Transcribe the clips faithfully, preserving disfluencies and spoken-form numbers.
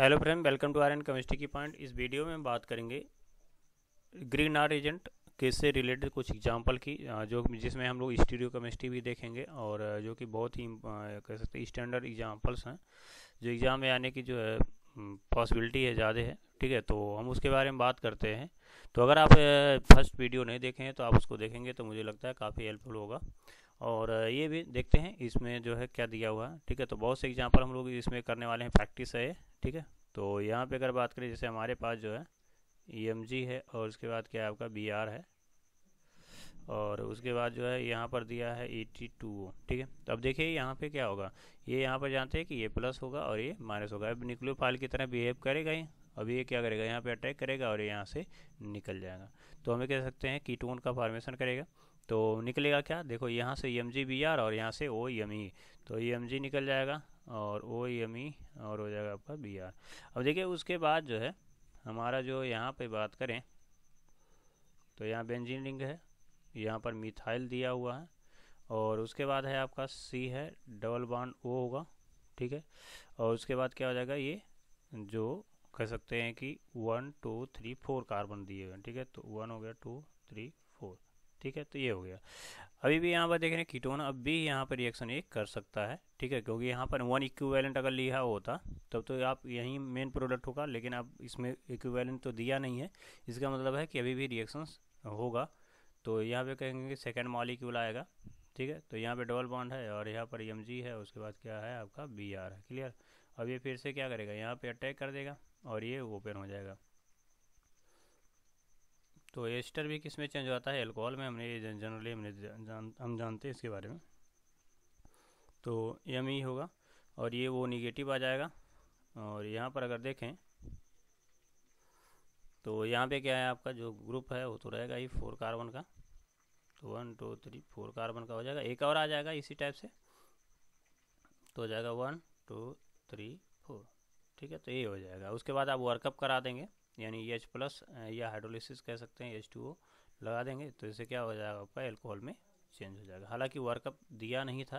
Hello friend, welcome to R and chemistry की point. इस video में हम बात करेंगे ग्रिग्नार्ड एजेंट के से रिलेटेड कुछ एग्जांपल की, जो जिसमें हम लोग स्टीरियो केमिस्ट्री भी देखेंगे और जो कि बहुत ही कह सकते हैं स्टैंडर्ड एग्जांपल्स हैं जो एग्ज़ाम में आने की जो है पॉसिबिलिटी है ज़्यादा है। ठीक है, तो हम उसके बारे में बात करते हैं। तो अगर आप फर्स्ट वीडियो नहीं देखें हैं तो आप उसको देखेंगे तो मुझे लगता है काफ़ी हेल्पफुल होगा। और ये भी देखते हैं इसमें जो है क्या दिया हुआ है। ठीक है, तो बहुत से एग्जाम्पल हम लोग इसमें करने वाले हैं, प्रैक्टिस है। ठीक है, तो यहाँ पे अगर बात करें, जैसे हमारे पास जो है ई एम जी है और उसके बाद क्या है आपका बी आर है और उसके बाद जो है यहाँ पर दिया है ई टी टू ओ। ठीक है, तो अब देखिए यहाँ पे क्या होगा, ये यहाँ पर जानते हैं कि ये प्लस होगा और ये माइनस होगा। अब न्यूक्लियोफाइल की तरह बिहेव करेगा ही। अब ये क्या करेगा, यहाँ पे अटैक करेगा और यहाँ से निकल जाएगा। तो हमें कह सकते हैं कीटोन का फॉर्मेशन करेगा। तो निकलेगा क्या, देखो यहाँ से E M G B R और यहाँ से ओ एम ई। तो ई एम जी निकल जाएगा और ओ एम ई और हो जाएगा आपका बी आर। अब देखिए उसके बाद जो है हमारा जो यहाँ पे बात करें तो यहाँ बेंजीन रिंग है, यहाँ पर मिथाइल दिया हुआ है और उसके बाद है आपका सी है, डबल बॉन्ड ओ होगा। ठीक है, और उसके बाद क्या हो जाएगा, ये जो कह सकते हैं कि one two three four carbon दिए हुए हैं। ठीक है, तो वन हो गया, टू थ्री फोर। ठीक है, तो ये हो गया। अभी भी यहाँ पर देख रहे हैं कीटोन अब भी यहाँ पर रिएक्शन एक कर सकता है। ठीक है, क्योंकि यहाँ पर वन इक्विवेलेंट अगर लिया होता तब तो आप यही मेन प्रोडक्ट होगा, लेकिन अब इसमें इक्विवेलेंट तो दिया नहीं है। इसका मतलब है कि अभी भी रिएक्शन होगा। तो यहाँ पे कहेंगे कि सेकेंड मॉलिक्यूल आएगा। ठीक है, तो यहाँ पे डबल बॉन्ड है और यहाँ पर एम जी है, उसके बाद क्या है आपका बी आर है। क्लियर। अब ये फिर से क्या करेगा, यहाँ पर अटैक कर देगा और ये ओपन हो जाएगा। तो एस्टर भी किस में चेंज होता है, अल्कोहल में। हमने जनरली हमने जान, हम जानते हैं इसके बारे में। तो एम ई होगा और ये वो निगेटिव आ जाएगा। और यहाँ पर अगर देखें तो यहाँ पे क्या है आपका जो ग्रुप है वो तो रहेगा ही फोर कार्बन का। तो one two three four carbon का हो जाएगा, एक और आ जाएगा इसी टाइप से, तो हो जाएगा वन टू थ्री फोर। ठीक है, तो ये हो जाएगा। उसके बाद आप वर्कअप करा देंगे, यानी एच प्लस या हाइड्रोलिसिस कह सकते हैं, एच टू ओ लगा देंगे। तो इससे क्या हो जाएगा आपका एल्कोहल में चेंज हो जाएगा। हालांकि वर्कअप दिया नहीं था,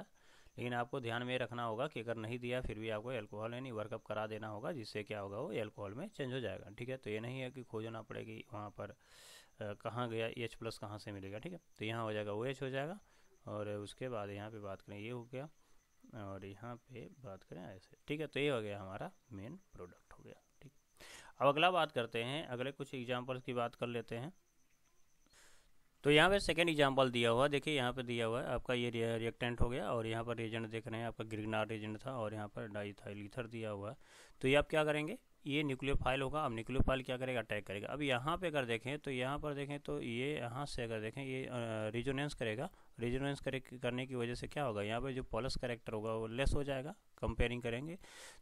लेकिन आपको ध्यान में रखना होगा कि अगर नहीं दिया फिर भी आपको एल्कोहल यानी वर्कअप करा देना होगा, जिससे क्या होगा वो एल्कोहल में चेंज हो जाएगा। ठीक है, तो ये नहीं है कि खोजना पड़ेगी वहाँ पर कहाँ गया एच प्लस कहाँ से मिलेगा। ठीक है, तो यहाँ हो जाएगा ओ एच हो जाएगा। और उसके बाद यहाँ पर बात करें ये हो गया और यहाँ पर बात करें ऐसे। ठीक है, तो ये हो गया हमारा मेन प्रोडक्ट हो गया। ठीक, अब अगला बात करते हैं, अगले कुछ एग्जाम्पल्स की बात कर लेते हैं। तो यहाँ पे सेकेंड एग्जाम्पल दिया हुआ, देखिए यहाँ पे दिया हुआ है आपका ये रिएक्टेंट हो गया और यहाँ पर रिएजेंट देख रहे हैं आपका ग्रिग्नार्ड एजेंट था और यहाँ पर डाईथाइल ईथर दिया हुआ है। तो ये आप क्या करेंगे, ये न्यूक्लियोफाइल होगा। अब न्यूक्लियोफाइल क्या करेगा, अटैक करेगा। अब यहाँ पे अगर देखें तो यहाँ पर देखें तो ये यहाँ से अगर देखें ये रिजोनेंस करेगा। रिजोनेंस करे करने की वजह से क्या होगा, यहाँ पे जो पॉलस करेक्टर होगा वो लेस हो जाएगा, कंपेयरिंग करेंगे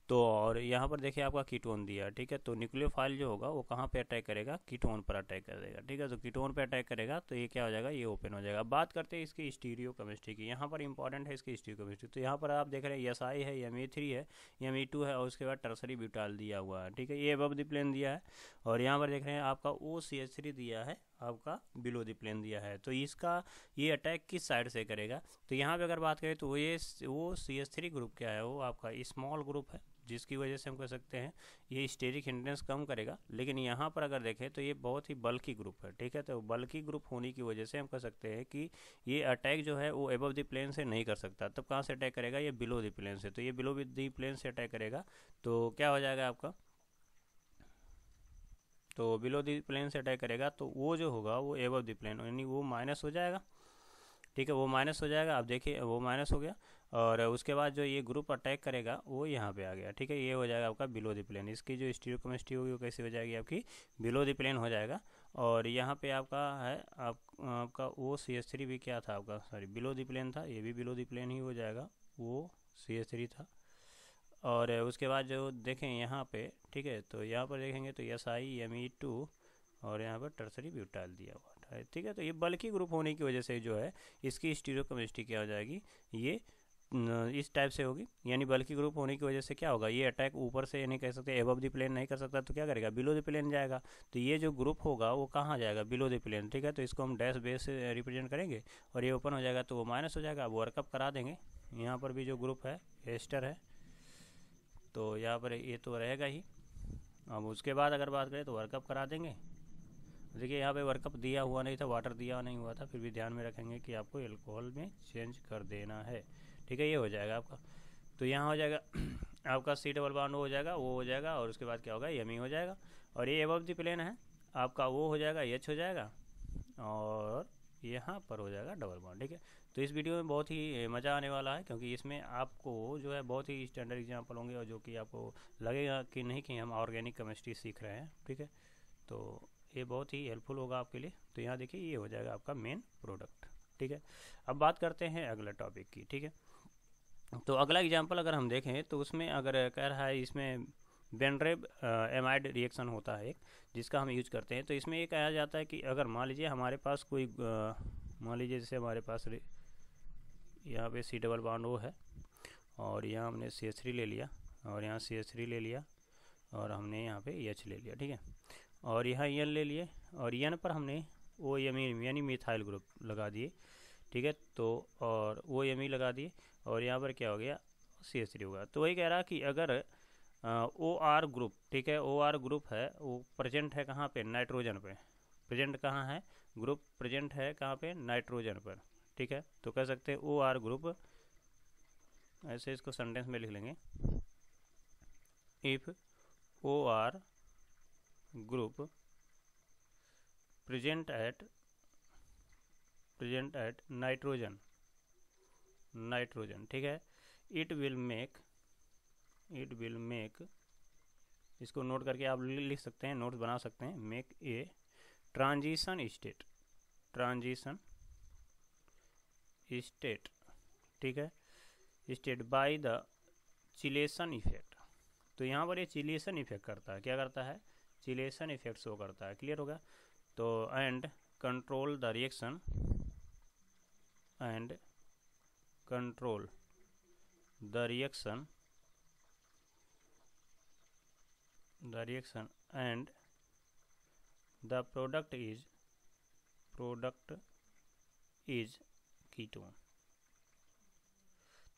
तो। और यहाँ पर देखिए आपका कीटोन दिया। ठीक है, तो न्यूक्लियोफाइल जो होगा वो कहाँ पे अटैक करेगा, कीटोन पर अटैक कर देगा। ठीक है, तो कीटोन पर अटैक करेगा तो ये क्या हो जाएगा, ये ओपन हो जाएगा। अब बात करते हैं इसकी स्टीरियो केमिस्ट्री की। यहाँ पर इंपॉर्टेंट है इसकी स्टीरियो केमिस्ट्री। तो यहाँ पर आप देख रहे हैं एस आई है, एम ए थ्री है, एम ई टू है और उसके बाद टर्सरी ब्यूटाइल दिया हुआ है। ठीक है, ये अबव द प्लेन दिया है और यहाँ पर देख रहे हैं आपका ओ सी एच थ्री दिया है, आपका बिलो द प्लेन दिया है। तो इसका ये अटैक किस साइड से करेगा, तो यहाँ पे अगर बात करें तो ये वो सी एच थ्री ग्रुप क्या है, वो आपका स्मॉल ग्रुप है, जिसकी वजह से हम कह सकते हैं ये स्टेरिक हिंड्रेंस कम करेगा। लेकिन यहाँ पर अगर देखें तो ये बहुत ही बल्की ग्रुप है। ठीक है, तो बल्की ग्रुप होने की वजह से हम कह सकते हैं कि ये अटैक जो है वो अबव द प्लेन से नहीं कर सकता। तब कहाँ से अटैक करेगा, ये बिलो द प्लेन से। तो ये बिलो द प्लेन से अटैक करेगा तो क्या हो जाएगा आपका, तो बिलो द प्लेन से अटैक करेगा तो वो जो होगा वो एबव द प्लेन यानी वो माइनस हो जाएगा। ठीक है, वो माइनस हो जाएगा। आप देखिए वो माइनस हो गया और उसके बाद जो ये ग्रुप अटैक करेगा वो यहाँ पे आ गया। ठीक है, ये हो जाएगा आपका बिलो द प्लेन। इसकी जो स्टीरियोकेमिस्ट्री होगी वो कैसे हो जाएगी आपकी, बिलो द प्लेन हो जाएगा। और यहाँ पे आपका है आप, आपका ओ सी एच थ्री भी क्या था आपका, सॉरी बिलो द प्लेन था, ये भी बिलो द प्लेन ही हो जाएगा, वो सी एच थ्री था। और उसके बाद जो देखें यहाँ पे, ठीक है, तो यहाँ पर देखेंगे तो S I M E two और यहाँ पर टर्सरी ब्यूटाइल दिया हुआ है। ठीक है, तो ये बल्कि ग्रुप होने की वजह से जो है इसकी स्टीरियो केमिस्ट्री क्या हो जाएगी, ये इस टाइप से होगी। यानी बल्कि ग्रुप होने की वजह से क्या होगा, ये अटैक ऊपर से यानी कह सकते हैं एबव द प्लेन नहीं कर सकता तो क्या करेगा, बिलो द प्लेन जाएगा। तो ये जो ग्रुप होगा वो कहाँ जाएगा, बिलो द प्लेन। ठीक है, तो इसको हम डैश बेस से रिप्रेजेंट करेंगे और ये ओपन हो जाएगा तो वो माइनस हो जाएगा। अब वर्कअप करा देंगे, यहाँ पर भी जो ग्रुप है एस्टर है तो यहाँ पर ये तो रहेगा ही। अब उसके बाद अगर बात करें तो वर्कअप करा देंगे। देखिए यहाँ पे वर्कअप दिया हुआ नहीं था, वाटर दिया नहीं हुआ था, फिर भी ध्यान में रखेंगे कि आपको एल्कोहल में चेंज कर देना है। ठीक है, ये हो जाएगा आपका। तो यहाँ हो जाएगा आपका सी डबल बाउंड हो जाएगा, वो हो जाएगा, और उसके बाद क्या होगा, यमी हो जाएगा। और ये एबव द प्लेन है आपका, वो हो जाएगा एच हो जाएगा, और यहाँ पर हो जाएगा डबल बाउंड। ठीक है, तो इस वीडियो में बहुत ही मज़ा आने वाला है, क्योंकि इसमें आपको जो है बहुत ही स्टैंडर्ड एग्जाम्पल होंगे, और जो कि आपको लगेगा कि नहीं कि हम ऑर्गेनिक केमिस्ट्री सीख रहे हैं। ठीक है, तो ये बहुत ही हेल्पफुल होगा आपके लिए। तो यहाँ देखिए ये हो जाएगा आपका मेन प्रोडक्ट। ठीक है, अब बात करते हैं अगला टॉपिक की। ठीक है, तो अगला एग्जाम्पल अगर हम देखें तो उसमें अगर कह रहा है इसमें बेंड्रेब एमाइड रिएक्शन होता है एक, जिसका हम यूज करते हैं। तो इसमें ये कहा जाता है कि अगर मान लीजिए हमारे पास कोई मान लीजिए जैसे हमारे पास यहाँ पे सी डबल बाउंड ओ है, और यहाँ हमने सी एच थ्री ले लिया, और यहाँ सी एच थ्री ले लिया, और हमने यहाँ पे एच ले लिया। ठीक है, और यहाँ एन ले लिए, और एन पर हमने ओ एम ई यानी मिथाइल ग्रुप लगा दिए। ठीक है, तो और ओ एम ई लगा दिए, और यहाँ पर क्या हो गया, सी एच थ्री होगा। तो वही कह रहा कि अगर ओ आर ग्रुप, ठीक है, ओ आर ग्रुप है, वो प्रेजेंट है कहाँ पे, नाइट्रोजन पे। प्रेजेंट कहाँ है, ग्रुप प्रेजेंट है कहाँ पे, नाइट्रोजन पर। ठीक है, तो कह सकते हैं ओ आर ग्रुप, ऐसे इसको सेंटेंस में लिख लेंगे, if O R group present at present at nitrogen nitrogen ठीक है, it will make it will make इसको नोट करके आप लिख सकते हैं, नोट्स बना सकते हैं, make a transition state transition state ठीक है, state by the chelation effect. तो यहाँ पर ये चिलेशन इफेक्ट करता है, क्या करता है, चिलेशन इफेक्ट शो करता है। क्लियर होगा। तो and control the reaction and control the reaction the reaction and the product is product is ketone।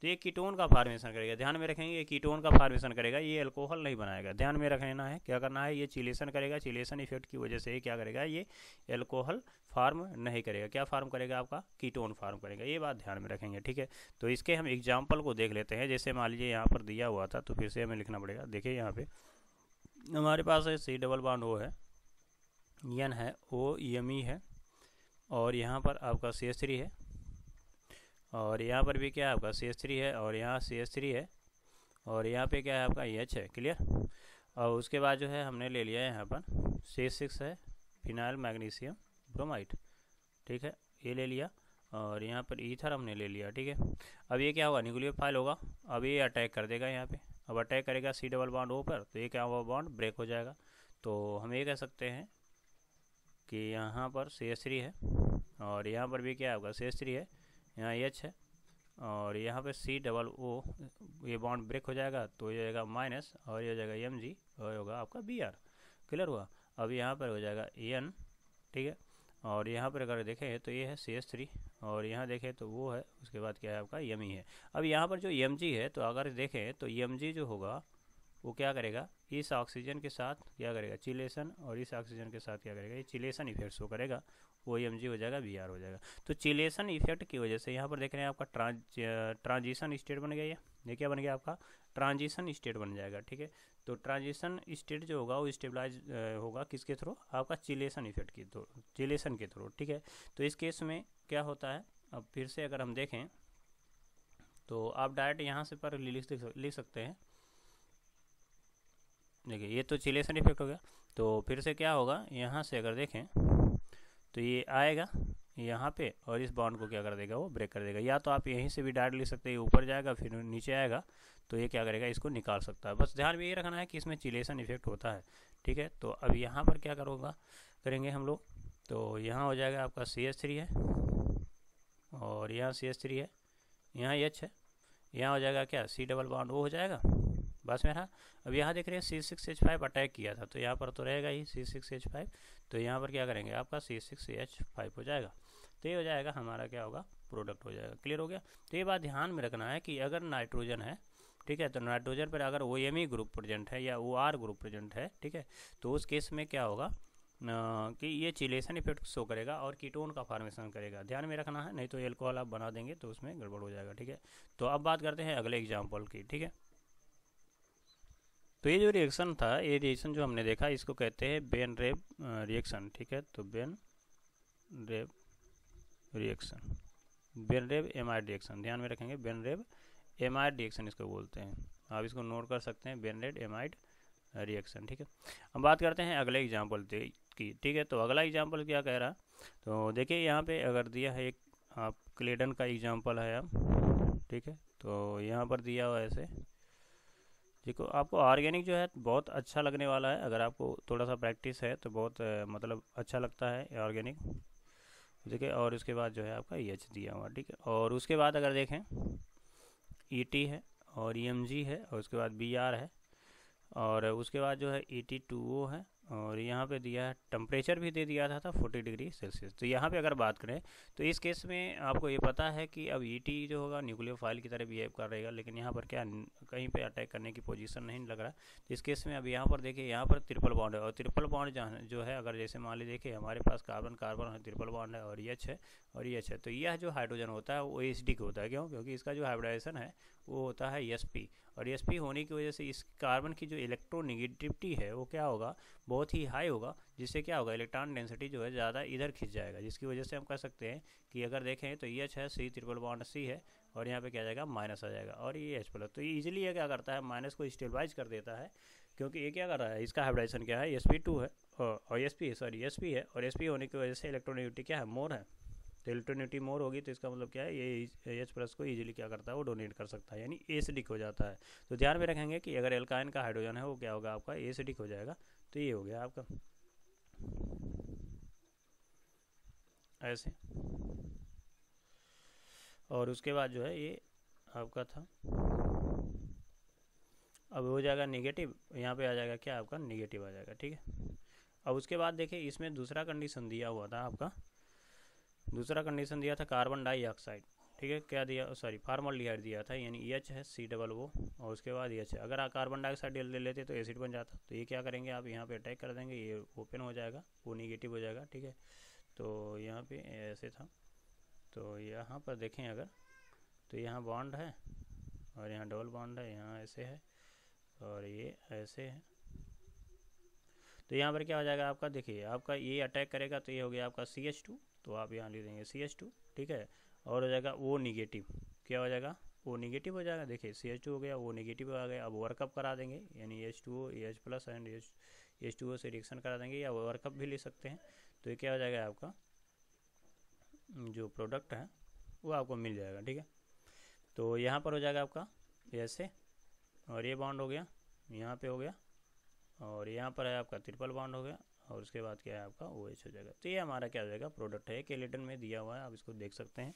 तो ये कीटोन का फार्मेशन करेगा, ध्यान में रखेंगे, ये कीटोन का फार्मेशन करेगा, ये अल्कोहल नहीं बनाएगा। ध्यान में रखना है, क्या करना है, ये चिलेशन करेगा, चिलेशन इफेक्ट की वजह से क्या करेगा, ये अल्कोहल फार्म नहीं करेगा। क्या फार्म करेगा आपका, कीटोन फार्म करेगा, ये बात ध्यान में रखेंगे। ठीक है, तो इसके हम एग्जाम्पल को देख लेते हैं। जैसे मान लीजिए यहाँ पर दिया हुआ था, तो फिर से हमें लिखना पड़ेगा। देखिए यहाँ पे हमारे पास है सी डबल बाउंड ओ है, एन है, ओ एम ई है, और यहाँ पर आपका सी एच थ्री है, और यहाँ पर भी क्या है आपका सी एच थ्री है, और यहाँ सी एच थ्री है, और यहाँ पे क्या है आपका एच है। क्लियर। और उसके बाद जो है हमने ले लिया है यहाँ पर सी सिक्स है, फिनाइल मैग्नीशियम ब्रोमाइड। ठीक है, ये ले लिया, और यहाँ पर ईथर हमने ले लिया। ठीक है, अब ये क्या होगा, न्यूक्लियोफाइल होगा। अब ये अटैक कर देगा यहाँ पे, अब अटैक करेगा सी डबल बाउंड ओ पर, तो ये क्या हुआ, बाउंड ब्रेक हो जाएगा। तो हम ये कह सकते हैं कि यहाँ पर सी एच थ्री है, और यहाँ पर भी क्या होगा, सी एच थ्री है, यहाँ एच है, और यहाँ पे सी डबल ओ, ये बाउंड ब्रेक हो जाएगा, तो ये जाएगा माइनस, और ये हो जाएगा एम जी, और होगा आपका बी आर। क्लियर हुआ। अब यहाँ पर हो जाएगा एन। ठीक है, और यहाँ पर अगर देखें तो ये है सी एच थ्री, और यहाँ देखें तो वो है, उसके बाद क्या है आपका यमी है। अब यहाँ पर जो एम जी है, तो अगर देखें तो एम जी जो होगा वो क्या करेगा, इस ऑक्सीजन के साथ क्या करेगा, चिलेशन, और इस ऑक्सीजन के साथ क्या करेगा, ये चिलेशन इफेक्ट शो करेगा, वो एम जी हो जाएगा, बी आर हो जाएगा। तो चिलेशन इफेक्ट की वजह से यहाँ पर देख रहे हैं आपका ट्रांज ट्रांजिशन स्टेट बन गया। ये क्या बन गया आपका, ट्रांजिशन स्टेट बन जाएगा। ठीक है, तो ट्रांजिशन स्टेट जो होगा वो स्टेबलाइज होगा किसके थ्रू, आपका चिलेशन इफेक्ट के थ्रू, चिलेशन के थ्रू। ठीक है, तो इस केस में क्या होता है, अब फिर से अगर हम देखें तो आप डायरेक्ट यहाँ से पर लिख सकते हैं। देखिए ये तो चिलेशन इफेक्ट हो गया, तो फिर से क्या होगा, यहाँ से अगर देखें तो ये आएगा यहाँ पे, और इस बाउंड को क्या कर देगा, वो ब्रेक कर देगा। या तो आप यहीं से भी डायरेक्ट लिख सकते हैं, ऊपर जाएगा फिर नीचे आएगा, तो ये क्या करेगा, इसको निकाल सकता है। बस ध्यान में ये रखना है कि इसमें चिलेशन इफेक्ट होता है। ठीक है, तो अब यहाँ पर क्या करोगा करेंगे हम लोग, तो यहाँ हो जाएगा आपका सी एच थ्री है, और यहाँ सी एच थ्री है, यहाँ एच है, यहाँ हो जाएगा क्या, सी डबल बाउंड ओ हो जाएगा। बस मेरा। अब यहाँ देख रहे हैं C six H five attack किया था, तो यहाँ पर तो रहेगा ही सी सिक्स एच फाइव, तो यहाँ पर क्या करेंगे आपका सी सिक्स एच फाइव हो जाएगा। तो ये हो जाएगा हमारा क्या होगा, प्रोडक्ट हो जाएगा। क्लियर हो गया। तो ये बात ध्यान में रखना है कि अगर नाइट्रोजन है ठीक है। तो नाइट्रोजन पर अगर O M E group present है या ओ आर ग्रुप प्रेजेंट है, ठीक है, तो उस केस में क्या होगा कि ये चिलेशन इफेक्ट शो करेगा और कीटोन का फॉर्मेशन करेगा। ध्यान में रखना है, नहीं तो एल्कोहल आप बना देंगे तो उसमें गड़बड़ हो जाएगा। ठीक है, तो अब बात करते हैं अगले एग्जाम्पल की। ठीक है, तो ये जो रिएक्शन था, ये रिएक्शन जो हमने देखा, इसको कहते हैं बेन रेब रिएक्शन। ठीक है, तो Weinreb reaction, Weinreb amide reaction, ध्यान में रखेंगे बेन रेब एमाइड रिएक्शन इसको बोलते हैं। आप इसको नोट कर सकते हैं, बेन रेब एमाइड रिएक्शन। ठीक है, हम बात करते हैं अगले एग्जाम्पल की। ठीक है, तो अगला एग्जाम्पल क्या कह रहा, तो देखिए यहाँ पे अगर दिया है एक, आप क्लेडन का एग्जाम्पल है आप, ठीक है, तो यहाँ पर दिया हुआ ऐसे। देखो आपको ऑर्गेनिक जो है बहुत अच्छा लगने वाला है, अगर आपको थोड़ा सा प्रैक्टिस है तो बहुत मतलब अच्छा लगता है ऑर्गेनिक। ठीक है, और उसके बाद जो है आपका एच दिया हुआ, ठीक है, और उसके बाद अगर देखें ई टी है और ई एम जी है और उसके बाद बी आर है और उसके बाद जो है ई टी टू ओ है और यहाँ पे दिया है टेम्परेचर भी दे दिया था था फोर्टी डिग्री सेल्सियस। तो यहाँ पे अगर बात करें तो इस केस में आपको ये पता है कि अब ई टी जो होगा न्यूक्लियोफाइल की तरह बिहेव कर रहेगा, लेकिन यहाँ पर क्या कहीं पे अटैक करने की पोजीशन नहीं लग रहा। तो इस केस में अब यहाँ पर देखिए, यहाँ पर ट्रिपल बॉन्ड है और ट्रिपल बॉन्ड जो है अगर जैसे मान लीजिए देखिए हमारे पास कार्बन कार्बन है, ट्रिपल बॉन्ड है और एच है और एच है, तो यह जो हाइड्रोजन होता है वो एच डी का होता है। क्यों? क्योंकि इसका जो हाइब्रिडाइजेशन है वो होता है एस पी, और एस पी होने की वजह से इस कार्बन की जो इलेक्ट्रोनिगेटिविटी है वो क्या होगा, बहुत ही हाई होगा, जिससे क्या होगा इलेक्ट्रॉन डेंसिटी जो है ज़्यादा इधर खिंच जाएगा, जिसकी वजह से हम कह सकते हैं कि अगर देखें तो ये एच है, सी ट्रिपल बॉन्ड सी है और यहाँ पे क्या जाएगा माइनस आ जाएगा और ये एच प्लस। तो ये इजीली ये क्या करता है, माइनस को स्टेबलाइज कर देता है, क्योंकि ये क्या कर रहा है, इसका हाइब्रिडाइजेशन क्या है, एस पी टू है और S P sorry S P है और एस पी होने की वजह से इलेक्ट्रोनिगेटिविटी क्या है, मोर है। तो इलेक्ट्रोनिगेटिविटी मोर होगी तो इसका मतलब क्या है, ये एच प्लस को ईजिली क्या करता है, वो डोनेट कर सकता है, यानी एसिडिक हो जाता है। तो ध्यान में रखेंगे कि अगर एल्काइन का हाइड्रोजन है वो क्या होगा आपका एसिडिक हो जाएगा। तो ये हो गया आपका ऐसे, और उसके बाद जो है ये आपका था, अब हो जाएगा नेगेटिव, यहाँ पे आ जाएगा क्या आपका नेगेटिव आ जाएगा। ठीक है, अब उसके बाद देखिए इसमें दूसरा कंडीशन दिया हुआ था आपका, दूसरा कंडीशन दिया था कार्बन डाइऑक्साइड। ठीक है, क्या दिया, सॉरी फार्मल्डिहाइड दिया था, यानी ई एच है, सी डबल ओ और उसके बाद ई एच है। अगर आप कार्बन डाइऑक्साइड ले लेते तो एसिड बन जाता, तो ये क्या करेंगे आप यहाँ पे अटैक कर देंगे, ये ओपन हो जाएगा, वो नेगेटिव हो जाएगा। ठीक है, तो यहाँ पे ऐसे था, तो यहाँ पर देखें अगर तो यहाँ बॉन्ड है और यहाँ डबल बॉन्ड है, यहाँ ऐसे है और ये ऐसे है। तो यहाँ पर क्या हो जाएगा आपका, देखिए आपका ये अटैक करेगा तो ये हो गया आपका सी एच टू, तो आप यहाँ ले देंगे सी एच टू। ठीक है, और हो जाएगा ओ निगेटिव, क्या हो जाएगा ओ निगेटिव हो जाएगा। देखिए सी एच टू हो गया, ओ निगेटिव आ गया, अब वर्कअप करा देंगे, यानी H two O H plus and H H two O से रिएक्शन करा देंगे, या वर्कअप भी ले सकते हैं। तो ये क्या हो जाएगा आपका जो प्रोडक्ट है वो आपको मिल जाएगा। ठीक है, तो यहाँ पर हो जाएगा आपका ऐसे, और ये बॉन्ड हो गया, यहाँ पर हो गया और यहाँ पर है आपका ट्रिपल बॉन्ड हो गया, और उसके बाद क्या है आपका ओ एच हो जाएगा। तो ये हमारा क्या हो जाएगा प्रोडक्ट है, क्लेडन में दिया हुआ है, आप इसको देख सकते हैं।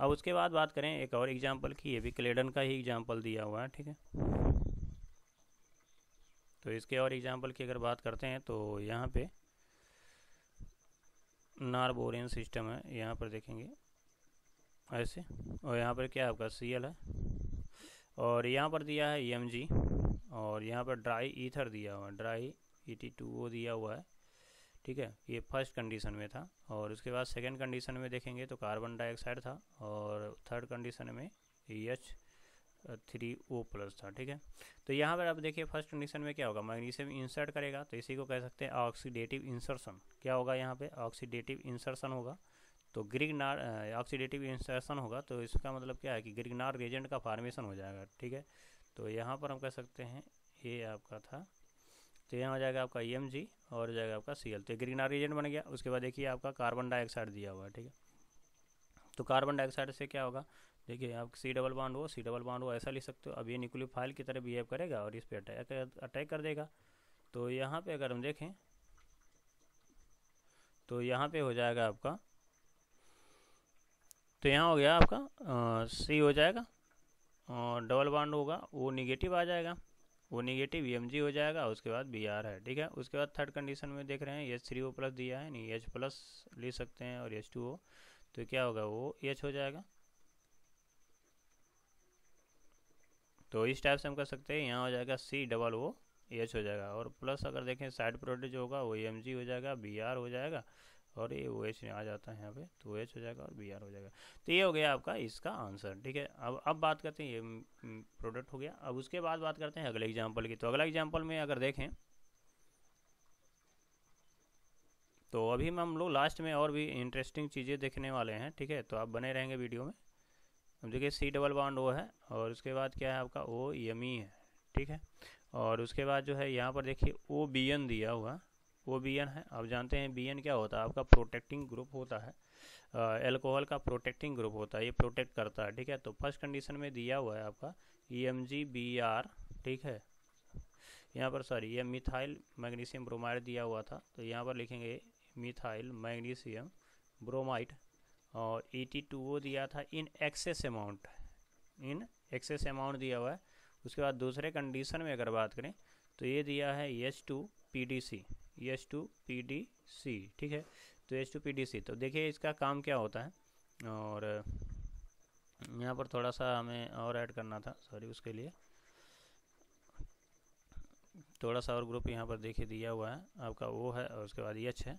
अब उसके बाद बात करें एक और एग्जांपल की, ये भी क्लेडन का ही एग्जांपल दिया हुआ है। ठीक है, तो इसके और एग्जांपल की अगर बात करते हैं तो यहाँ पे नारबोरियन सिस्टम है, यहाँ पर देखेंगे ऐसे, और यहाँ पर क्या आपका सी एल है और यहाँ पर दिया है ई एम जी और यहाँ पर ड्राई ईथर दिया हुआ है, dry E T two O दिया हुआ है। ठीक है, ये फर्स्ट कंडीशन में था, और उसके बाद सेकंड कंडीशन में देखेंगे तो कार्बन डाइऑक्साइड था और थर्ड कंडीशन में एच थ्री ओ प्लस था। ठीक है, तो यहाँ पर आप देखिए फर्स्ट कंडीशन में क्या होगा, मैग्नीशियम इंसर्ट करेगा, तो इसी को कह सकते हैं ऑक्सीडेटिव इंसर्शन। क्या होगा यहाँ पे, ऑक्सीडेटिव इंसर्शन होगा, तो ग्रिग्नार्ड ऑक्सीडेटिव इंसर्शन होगा, तो इसका मतलब क्या है कि ग्रिग्नार्ड रिएजेंट का फॉर्मेशन हो जाएगा। ठीक है, तो यहाँ पर हम कह सकते हैं ये आपका था, तो यहाँ हो जाएगा आपका ई एम जी और हो जाएगा आपका सी एल। तो ग्रिग्नार्ड रिएजेंट बन गया, उसके बाद देखिए आपका कार्बन डाइऑक्साइड दिया हुआ है। ठीक है, तो कार्बन डाइऑक्साइड से क्या होगा, देखिए आप सी डबल बॉन्ड हो, सी डबल बॉन्ड हो, ऐसा लिख सकते हो। अब ये न्यूक्लियोफाइल की तरह बिहेव करेगा और इस पर अटैक अटैक कर देगा। तो यहाँ पर अगर हम देखें तो यहाँ पर हो जाएगा आपका, तो यहाँ हो गया आपका सी हो जाएगा और डबल बॉन्ड होगा, वो निगेटिव आ जाएगा, वो निगेटिव ई एम जी हो जाएगा, उसके बाद बी आर है। ठीक है, उसके बाद थर्ड कंडीशन में देख रहे हैं एच थ्री ओ प्लस दिया है, नहीं एच प्लस ले सकते हैं और एच टू ओ, तो क्या होगा वो एच हो जाएगा। तो इस टाइप से हम कर सकते हैं, यहाँ हो जाएगा सी डबल ओ एच हो जाएगा, और प्लस अगर देखें साइड प्रोडक्ट जो होगा वो एम जी हो जाएगा, बी आर हो जाएगा, और ये ओ एच में आ जाता है यहाँ पे, तो ओ एच हो जाएगा और बी आर हो जाएगा। तो ये हो गया आपका इसका आंसर, ठीक है। अब अब बात करते हैं, ये प्रोडक्ट हो गया। अब उसके बाद बात करते हैं अगले एग्जाम्पल की। तो अगला एग्जाम्पल में अगर देखें तो अभी हम लोग लास्ट में और भी इंटरेस्टिंग चीज़ें देखने वाले हैं, ठीक है। तो आप बने रहेंगे वीडियो में। अब देखिए सी डबल बाउंड ओ है, और उसके बाद क्या है आपका ओ एम ई है, ठीक है। और उसके बाद जो है यहाँ पर देखिए ओ बी एन दिया हुआ, ओ बी एन है। आप जानते हैं बी एन क्या होता है, आपका प्रोटेक्टिंग ग्रुप होता है, अल्कोहल का प्रोटेक्टिंग ग्रुप होता है, ये प्रोटेक्ट करता है, ठीक है। तो फर्स्ट कंडीशन में दिया हुआ है आपका E M G B R, ठीक है। यहाँ पर सॉरी ये मिथाइल मैग्नीशियम ब्रोमाइड दिया हुआ था, तो यहाँ पर लिखेंगे मिथाइल मैग्नीशियम ब्रोमाइड, और ई टी टू ओ दिया था in excess amount, in excess amount दिया हुआ है। उसके बाद दूसरे कंडीशन में अगर बात करें तो ये दिया है H two P D C, H two P D C, ठीक है। तो H two P D C, तो देखिए इसका काम क्या होता है, और यहाँ पर थोड़ा सा हमें और ऐड करना था, सॉरी उसके लिए थोड़ा सा और ग्रुप यहाँ पर देखिए दिया हुआ है आपका ओ है, और उसके बाद एच है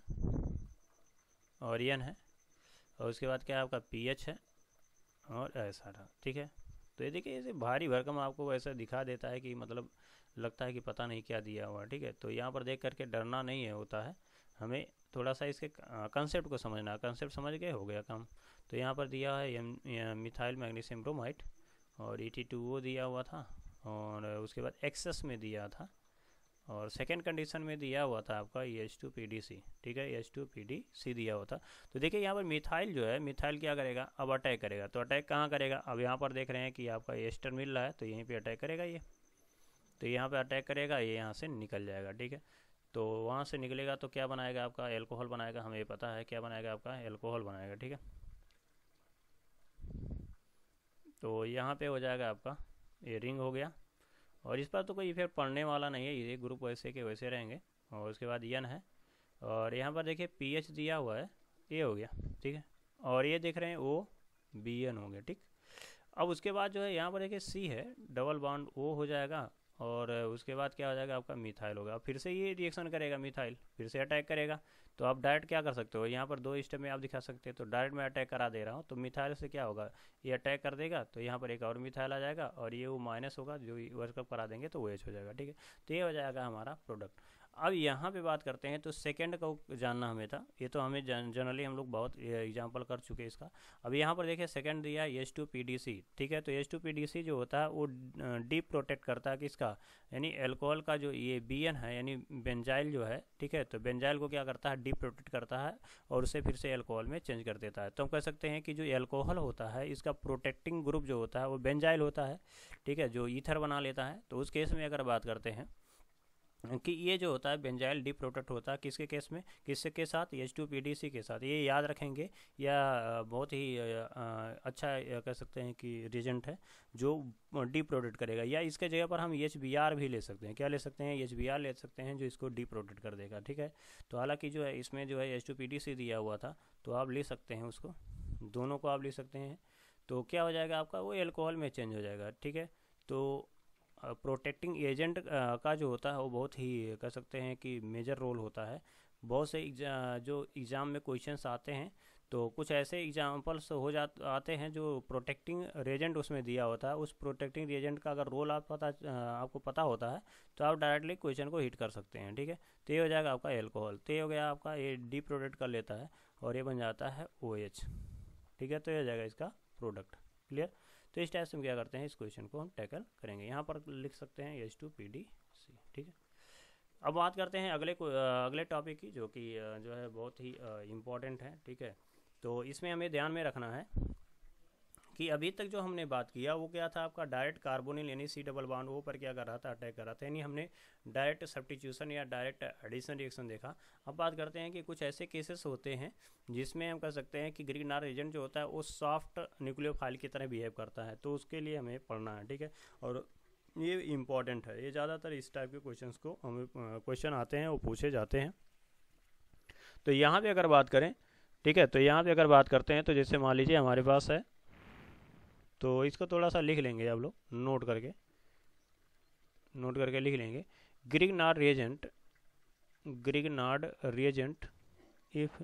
और एन है, और उसके बाद क्या है आपका पी एच है और ऐसा था, ठीक है। तो ये देखिए ऐसे भारी भरकम आपको ऐसा दिखा देता है कि मतलब लगता है कि पता नहीं क्या दिया हुआ, ठीक है। तो यहाँ पर देख करके डरना नहीं है होता है, हमें थोड़ा सा इसके कंसेप्ट को समझना, कंसेप्ट समझ गए हो गया काम। तो यहाँ पर दिया है मिथाइल मैग्नीशियम ब्रोमाइड, और ई टी टू ओ दिया हुआ था, और उसके बाद एक्सेस में दिया था, और सेकेंड कंडीशन में दिया हुआ था आपका H two P D C, ठीक है, H two P D C दिया हुआ था। तो देखिए यहाँ पर मिथाइल जो है, मिथाइल क्या करेगा, अब अटैक करेगा। तो अटैक कहाँ करेगा, अब यहाँ पर देख रहे हैं कि आपका एस्टर मिल रहा है, तो यहीं पे अटैक करेगा ये, तो यहाँ पे अटैक करेगा, ये यहाँ से निकल जाएगा, ठीक है। तो वहाँ से निकलेगा तो क्या बनाएगा आपका एल्कोहल बनाएगा, हमें पता है क्या बनाएगा आपका एल्कोहल बनाएगा, ठीक है। तो यहाँ पर हो जाएगा आपका ये रिंग हो गया, और इस पर तो कोई इफेक्ट पड़ने वाला नहीं है, ये ग्रुप वैसे के वैसे रहेंगे। और उसके बाद एन है, और यहाँ पर देखिए पीएच दिया हुआ है, ये हो गया, ठीक है। और ये देख रहे हैं ओ बी एन हो गया, ठीक। अब उसके बाद जो है यहाँ पर देखिए सी है, डबल बाउंड ओ हो जाएगा, और उसके बाद क्या हो जाएगा आपका मिथाइल होगा। फिर से ये रिएक्शन करेगा मिथाइल, फिर से अटैक करेगा। तो आप डायरेक्ट क्या कर सकते हो, यहाँ पर दो स्टेप में आप दिखा सकते हैं। तो डायरेक्ट मैं अटैक करा दे रहा हूँ, तो मिथाइल से क्या होगा, ये अटैक कर देगा, तो यहाँ पर एक और मिथाइल आ जाएगा, और ये वो माइनस होगा, जो वर्कअप करा देंगे तो वो एच हो जाएगा, ठीक है। तो ये हो जाएगा हमारा प्रोडक्ट। अब यहाँ पे बात करते हैं, तो सेकंड को जानना हमें था, ये तो हमें जनरली हम लोग बहुत एग्जांपल कर चुके हैं इसका। अब यहाँ पर देखिए सेकंड दिया है H two P D C, ठीक है। तो H two P D C जो होता है वो डी प्रोटेक्ट करता है किसका, यानी अल्कोहल का जो ये बी एन है, यानी बेंजाइल जो है, ठीक है। तो बेंजाइल को क्या करता है, डी प्रोटेक्ट करता है, और उसे फिर से अल्कोहल में चेंज कर देता है। तो हम कह सकते हैं कि जो अल्कोहल होता है, इसका प्रोटेक्टिंग ग्रुप जो होता है वो बेंजाइल होता है, ठीक है, जो ईथर बना लेता है। तो उस केस में अगर बात करते हैं कि ये जो होता है बेंजाइल डी प्रोटेक्ट होता है, किसके केस में, किसके के साथ, H two P D C के साथ। ये याद रखेंगे, या बहुत ही अच्छा कह सकते हैं कि रिजेंट है जो डी प्रोटेक्ट करेगा, या इसके जगह पर हम एच बी आर भी ले सकते हैं। क्या ले सकते हैं, एच बी आर ले सकते हैं, जो इसको डी प्रोटेक्ट कर देगा, ठीक है। तो हालांकि जो है इसमें जो है H two P D C दिया हुआ था, तो आप ले सकते हैं उसको, दोनों को आप ले सकते हैं। तो क्या हो जाएगा आपका, वो एल्कोहल में चेंज हो जाएगा, ठीक है। तो प्रोटेक्टिंग एजेंट का जो होता है वो बहुत ही कह सकते हैं कि मेजर रोल होता है। बहुत से एग्जाम जो एग्ज़ाम में क्वेश्चंस आते हैं, तो कुछ ऐसे एग्जाम्पल्स हो जा आते हैं जो प्रोटेक्टिंग रेजेंट उसमें दिया होता है। उस प्रोटेक्टिंग रेजेंट का अगर रोल आप पता आपको पता होता है, तो आप डायरेक्टली क्वेश्चन को हिट कर सकते हैं, ठीक है। तो ये हो जाएगा आपका एल्कोहल, तो ये हो गया आपका, ये डी प्रोटेक्ट कर लेता है, और ये बन जाता है ओ एच, ठीक है। तो ये हो जाएगा इसका प्रोडक्ट, क्लियर। तो इस टाइप से हम क्या करते हैं, इस क्वेश्चन को हम टैकल करेंगे। यहाँ पर लिख सकते हैं H two P D C, ठीक है। अब बात करते हैं अगले को अगले टॉपिक की, जो कि जो है बहुत ही इम्पोर्टेंट है, ठीक है। तो इसमें हमें ध्यान में रखना है कि अभी तक जो हमने बात किया वो क्या था आपका, डायरेक्ट कार्बोनिल यानी सी डबल बाउंड वो पर क्या कर रहा था, अटैक कर रहा था, यानी हमने डायरेक्ट सब्स्टिट्यूशन या डायरेक्ट एडिशन रिएक्शन देखा। अब बात करते हैं कि कुछ ऐसे केसेस होते हैं जिसमें हम कह सकते हैं कि ग्रिग्नार्ड एजेंट जो होता है वो सॉफ्ट न्यूक्लियोफाइल की तरह बिहेव करता है, तो उसके लिए हमें पढ़ना है, ठीक है। और ये इम्पॉर्टेंट है, ये ज़्यादातर इस टाइप के क्वेश्चन को हमें क्वेश्चन आते हैं, वो पूछे जाते हैं। तो यहाँ पर अगर बात करें, ठीक है, तो यहाँ पर अगर बात करते हैं, तो जैसे मान लीजिए हमारे पास है, तो इसको थोड़ा सा लिख लेंगे आप लोग नोट करके, नोट करके लिख लेंगे, Grignard reagent, Grignard reagent if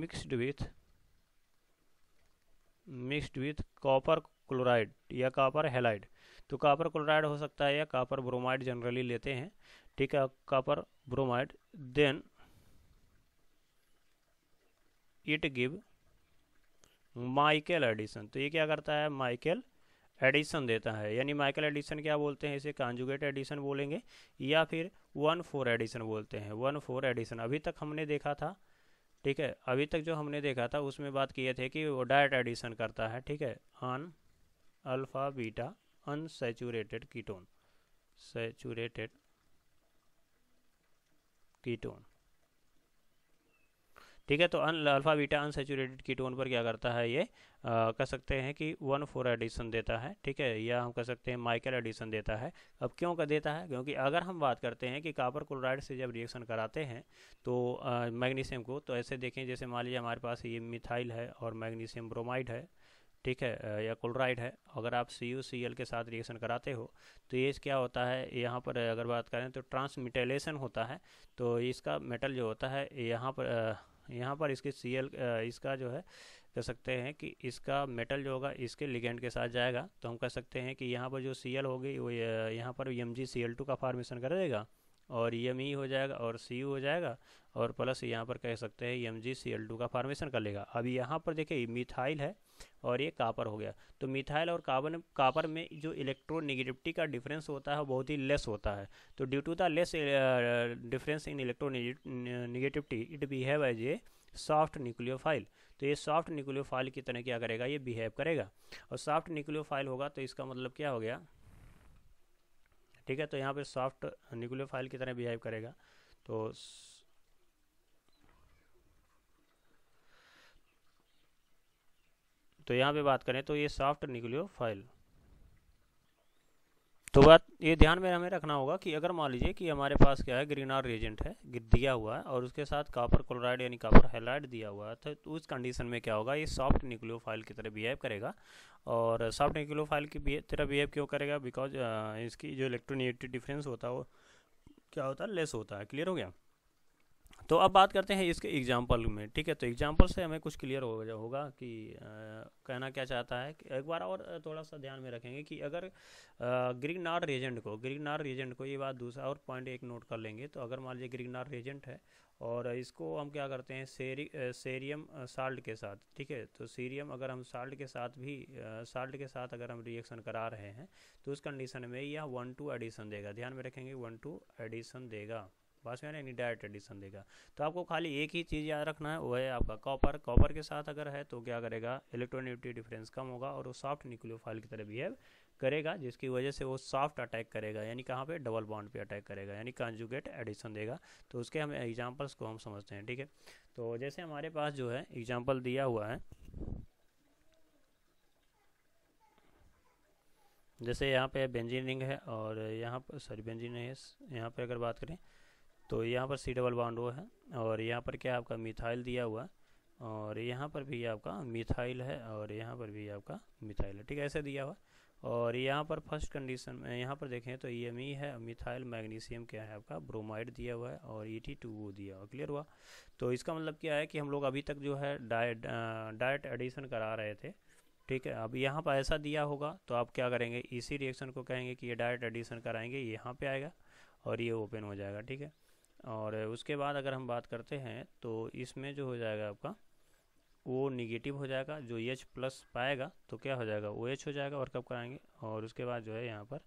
mixed with mixed with copper chloride या कापर हेलाइड, तो कापर क्लोराइड हो सकता है या कापर ब्रोमाइड जनरली लेते हैं, ठीक है, copper bromide, then it give Michael addition, तो ये क्या करता है, माइकल एडिशन देता है, यानी माइकल एडिशन क्या बोलते हैं, इसे कॉन्जुगेट एडिशन बोलेंगे या फिर वन फोर एडिशन बोलते हैं, वन फोर एडिशन अभी तक हमने देखा था, ठीक है, अभी तक जो हमने देखा था उसमें बात किए थे कि वो डायरेक्ट एडिशन करता है, ठीक है, on alpha beta unsaturated ketone, saturated ketone, ठीक है, तो on alpha beta unsaturated ketone पर क्या करता है ये आ, कह सकते हैं कि वन फोर एडिशन देता है, ठीक है, या हम कह सकते हैं माइकल एडिशन देता है। अब क्यों का देता है, क्योंकि अगर हम बात करते हैं कि कापर क्लोराइड से जब रिएक्शन कराते हैं तो मैग्नीशियम को, तो ऐसे देखें जैसे मान लीजिए हमारे पास ये मिथाइल है और मैग्नीशियम ब्रोमाइड है, ठीक है, या क्लोराइड है, अगर आप सी यू सी एल के साथ रिएक्शन कराते हो तो ये क्या होता है, यहाँ पर अगर बात करें तो ट्रांसमिटेलेशन होता है, तो इसका मेटल जो होता है यहाँ पर यहाँ पर इसके सी एल इसका जो है कह सकते हैं कि इसका मेटल जो होगा इसके लिगेंड के साथ जाएगा, तो हम कह सकते हैं कि यहाँ पर जो सी एल होगी वो यहाँ पर M G C L two का फार्मेशन कर देगा और ई एम ई हो जाएगा और सी यू हो जाएगा और प्लस यहाँ पर कह सकते हैं M G C L two का फार्मेशन कर लेगा। अब यहाँ पर देखिए मिथाइल है और ये कापर हो गया, तो मिथाइल और कार्बन कापर में जो इलेक्ट्रोनेगेटिविटी का डिफरेंस होता है बहुत ही लेस होता है, तो due to the less difference in electronegativity it behave as a soft nucleophile, तो ये सॉफ्ट न्यूक्लियोफाइल की तरह क्या करेगा, ये बिहेव करेगा, और सॉफ्ट न्यूक्लियोफाइल होगा तो इसका मतलब क्या हो गया, ठीक है, तो यहाँ पे सॉफ्ट न्यूक्लियोफाइल की तरह बिहेव करेगा, तो तो यहाँ पे बात करें तो ये सॉफ्ट न्यूक्लियोफाइल। तो बात ये ध्यान में हमें रखना होगा कि अगर मान लीजिए कि हमारे पास क्या है, ग्रिग्नार्ड रिएजेंट है दिया हुआ है और उसके साथ कॉपर क्लोराइड यानी कॉपर हैलाइड दिया हुआ है, तो उस कंडीशन में क्या होगा, ये सॉफ्ट न्यूक्लियोफाइल की तरह बिहेव करेगा। और सॉफ्ट न्यूक्लियोफाइल की तरह बिहेव क्यों करेगा, बिकॉज इसकी जो इलेक्ट्रोनेगेटिव डिफरेंस होता है वो क्या होता है, लेस होता है। क्लियर हो गया। तो अब बात करते हैं इसके एग्जाम्पल में, ठीक है, तो एग्जाम्पल से हमें कुछ क्लियर हो होगा कि आ, कहना क्या चाहता है। एक बार और थोड़ा सा ध्यान में रखेंगे कि अगर ग्रिग्नार्ड रिएजेंट को ग्रिग्नार्ड रिएजेंट को ये बात दूसरा और पॉइंट एक नोट कर लेंगे, तो अगर मान लीजिए ग्रिग्नार्ड रिएजेंट है और इसको हम क्या करते हैं सेरी सेरियम साल्ट के साथ, ठीक है, तो सीरियम अगर हम साल्ट के साथ भी साल्ट के साथ अगर हम रिएक्शन करा रहे हैं तो उस कंडीशन में यह वन टू एडिशन देगा, ध्यान में रखेंगे वन टू एडिशन देगा, बात में यानी डायरेक्ट एडिशन देगा। तो आपको खाली एक ही चीज़ याद रखना है, वो है आपका कॉपर, कॉपर के साथ अगर है तो क्या करेगा, इलेक्ट्रोनेगेटिव डिफरेंस कम होगा और वो सॉफ्ट न्यूक्लियोफाइल की तरह बिहेव करेगा, जिसकी वजह से वो सॉफ्ट अटैक करेगा, यानी कहाँ पे डबल बॉन्ड पे अटैक करेगा, यानी कॉन्जुगेट एडिशन देगा। तो उसके हम एग्जाम्पल्स को हम समझते हैं, ठीक है, तो जैसे हमारे पास जो है एग्जाम्पल दिया हुआ है, जैसे यहाँ पे बेंजीन रिंग है और यहाँ पर सॉरी बेंजीन है, यहाँ पर अगर बात करें तो यहाँ पर सी डबल बॉन्ड वो है और यहाँ पर क्या आपका मिथाइल दिया हुआ है और यहाँ पर भी आपका मिथाइल है और यहाँ पर भी आपका मिथाइल है, ठीक है, ऐसे दिया हुआ और यहाँ पर फर्स्ट कंडीशन में यहाँ पर देखें तो ई एम ई है, मिथाइल मैग्नीशियम क्या है आपका ब्रोमाइड दिया हुआ है और ई टी टू ओ दिया हुआ। क्लियर हुआ। तो इसका मतलब क्या है कि हम लोग अभी तक जो है डायट डायट एडिशन करा रहे थे, ठीक है, अब यहाँ पर ऐसा दिया होगा तो आप क्या करेंगे, इसी रिएक्शन को कहेंगे कि ये डायट एडिशन कराएंगे, यहाँ पर आएगा और ये ओपन हो जाएगा, ठीक है, और उसके बाद अगर हम बात करते हैं तो इसमें जो हो जाएगा आपका वो निगेटिव हो जाएगा, जो एच प्लस पाएगा तो क्या हो जाएगा ओ एच हो जाएगा और कब कराएंगे, और उसके बाद जो है यहाँ पर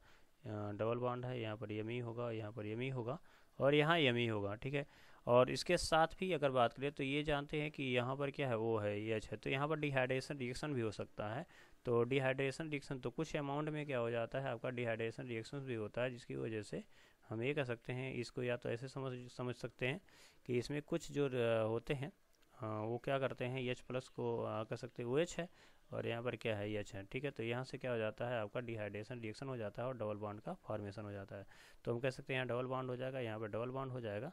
डबल बॉन्ड है, यहाँ पर एम ई होगा, यहाँ पर एम ई होगा और यहाँ एम ई होगा, ठीक है, और इसके साथ भी अगर बात करें तो ये जानते हैं कि यहाँ पर क्या है वो है एच है, तो यहाँ पर डिहाइड्रेशन रिएक्शन भी हो सकता है, तो डिहाइड्रेशन रिएक्शन तो कुछ अमाउंट में क्या हो जाता है आपका डिहाइड्रेशन रिएक्शन भी होता है, जिसकी वजह से हम ये कह सकते हैं इसको या तो ऐसे समझ समझ सकते हैं कि इसमें कुछ जो होते हैं वो क्या करते हैं एच प्लस को कह सकते हैं ओ एच है और यहाँ पर क्या है एच है, ठीक है, तो यहाँ से क्या हो जाता है आपका डिहाइड्रेशन रिएक्शन हो जाता है और डबल बॉन्ड का फॉर्मेशन हो जाता है। तो हम कह सकते हैं यहाँ डबल बॉन्ड हो जाएगा, यहाँ पर डबल बॉन्ड हो जाएगा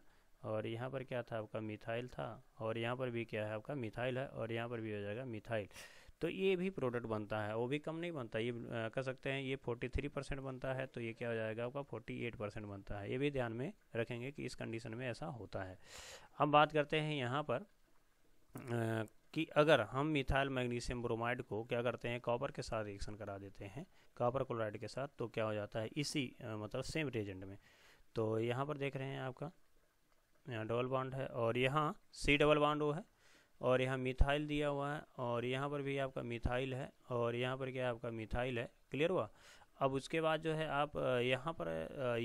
और यहाँ पर क्या था आपका मिथाइल था और यहाँ पर भी क्या है आपका मिथाइल है और यहाँ पर भी हो जाएगा मिथाइल। तो ये भी प्रोडक्ट बनता है, वो भी कम नहीं बनता। ये कह सकते हैं ये तैंतालीस परसेंट बनता है तो ये क्या हो जाएगा आपका अड़तालीस परसेंट बनता है। ये भी ध्यान में रखेंगे कि इस कंडीशन में ऐसा होता है। हम बात करते हैं यहाँ पर आ, कि अगर हम मिथाइल मैग्नीशियम ब्रोमाइड को क्या करते हैं कॉपर के साथ रिएक्शन करा देते हैं कॉपर क्लोराइड के साथ, तो क्या हो जाता है इसी आ, मतलब सेम रिएजेंट में। तो यहाँ पर देख रहे हैं आपका यहाँ डबल बॉन्ड है और यहाँ सी डबल बॉन्ड वो है और यहाँ मिथाइल दिया हुआ है और यहाँ पर भी आपका मिथाइल है और यहाँ पर क्या आपका मिथाइल है। क्लियर हुआ। अब उसके बाद जो है आप यहाँ पर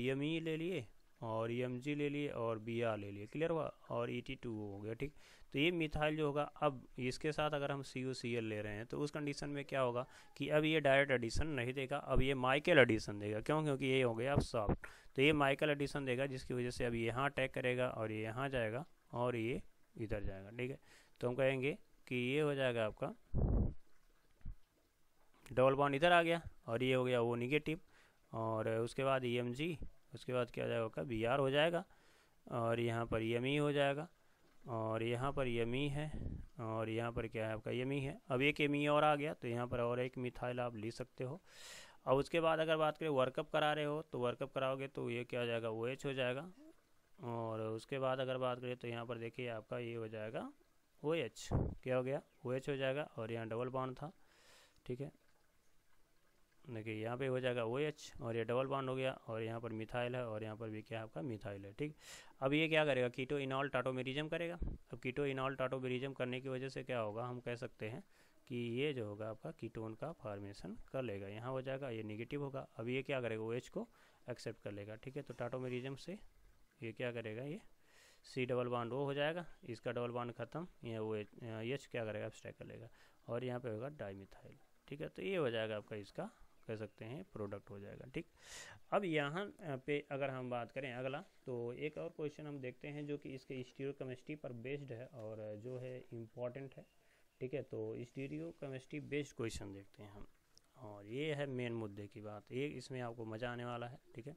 यम ई ले लिए और यम जी ले लिए और बी आर ले लिए। क्लियर हुआ। और ई टी टू हो गया। ठीक। तो ये मिथाइल जो होगा अब इसके साथ अगर हम सी ओ सी एल ले रहे हैं तो उस कंडीशन में क्या होगा कि अब ये डायरेक्ट एडिशन नहीं देगा, अब ये माइकल एडिशन देगा। क्यों? क्योंकि ये हो गया अब सॉफ्ट, तो ये माइकल एडिशन देगा जिसकी वजह से अब यहाँ अटैक करेगा और ये यहाँ जाएगा और ये इधर जाएगा। ठीक है। तो हम कहेंगे कि ये हो जाएगा आपका डबल बॉन्ड इधर आ गया और ये हो गया वो निगेटिव और उसके बाद ई एम जी, उसके बाद क्या हो जाएगा आपका बी आर हो जाएगा और यहाँ पर एम ई हो जाएगा और यहाँ पर एम ई है और यहाँ पर क्या है आपका एम ई है। अब एक एम ई और आ गया तो यहाँ पर और एक मिथाइल आप ले सकते हो। अब उसके बाद अगर बात करें वर्कअप करा रहे हो तो वर्कअप कराओगे तो ये क्या हो जाएगा ओ एच हो जाएगा और उसके बाद अगर बात करें तो यहाँ पर देखिए आपका ये हो जाएगा ओ एच। क्या हो गया ओ एच हो जाएगा और यहाँ डबल बॉन्ड था। ठीक है। देखिए यहाँ पे हो जाएगा ओ एच और ये डबल बॉन्ड हो गया और यहाँ पर मिथाइल है और यहाँ पर भी क्या आपका मिथाइल है। ठीक। अब ये क्या करेगा कीटो इनॉल टाटोमेरिज्म करेगा। अब कीटो इनॉल टाटोमेरिज्म करने की वजह से क्या होगा हम कह सकते हैं कि ये जो होगा आपका कीटोन का फॉर्मेशन कर लेगा। यहाँ हो जाएगा ये निगेटिव होगा। अब ये क्या करेगा ओ एच को एक्सेप्ट कर लेगा। ठीक है। तो टाटोमेरिज्म से ये क्या करेगा ये सी डबल बॉन्ड वो हो जाएगा, इसका डबल बॉन्ड खत्म, ये ओ एच एच क्या करेगा एब्स्ट्रैक्ट कर लेगा और यहाँ पे होगा डाईमिथाइल। ठीक है। तो ये हो जाएगा आपका इसका कह सकते हैं प्रोडक्ट हो जाएगा। ठीक। अब यहाँ पे अगर हम बात करें अगला तो एक और क्वेश्चन हम देखते हैं जो कि इसके स्टीरियो केमिस्ट्री पर बेस्ड है और जो है इम्पॉर्टेंट है। ठीक है। तो स्टीरियो केमिस्ट्री बेस्ड क्वेश्चन देखते हैं हम और ये है मेन मुद्दे की बात, ये इसमें आपको मज़ा आने वाला है। ठीक है।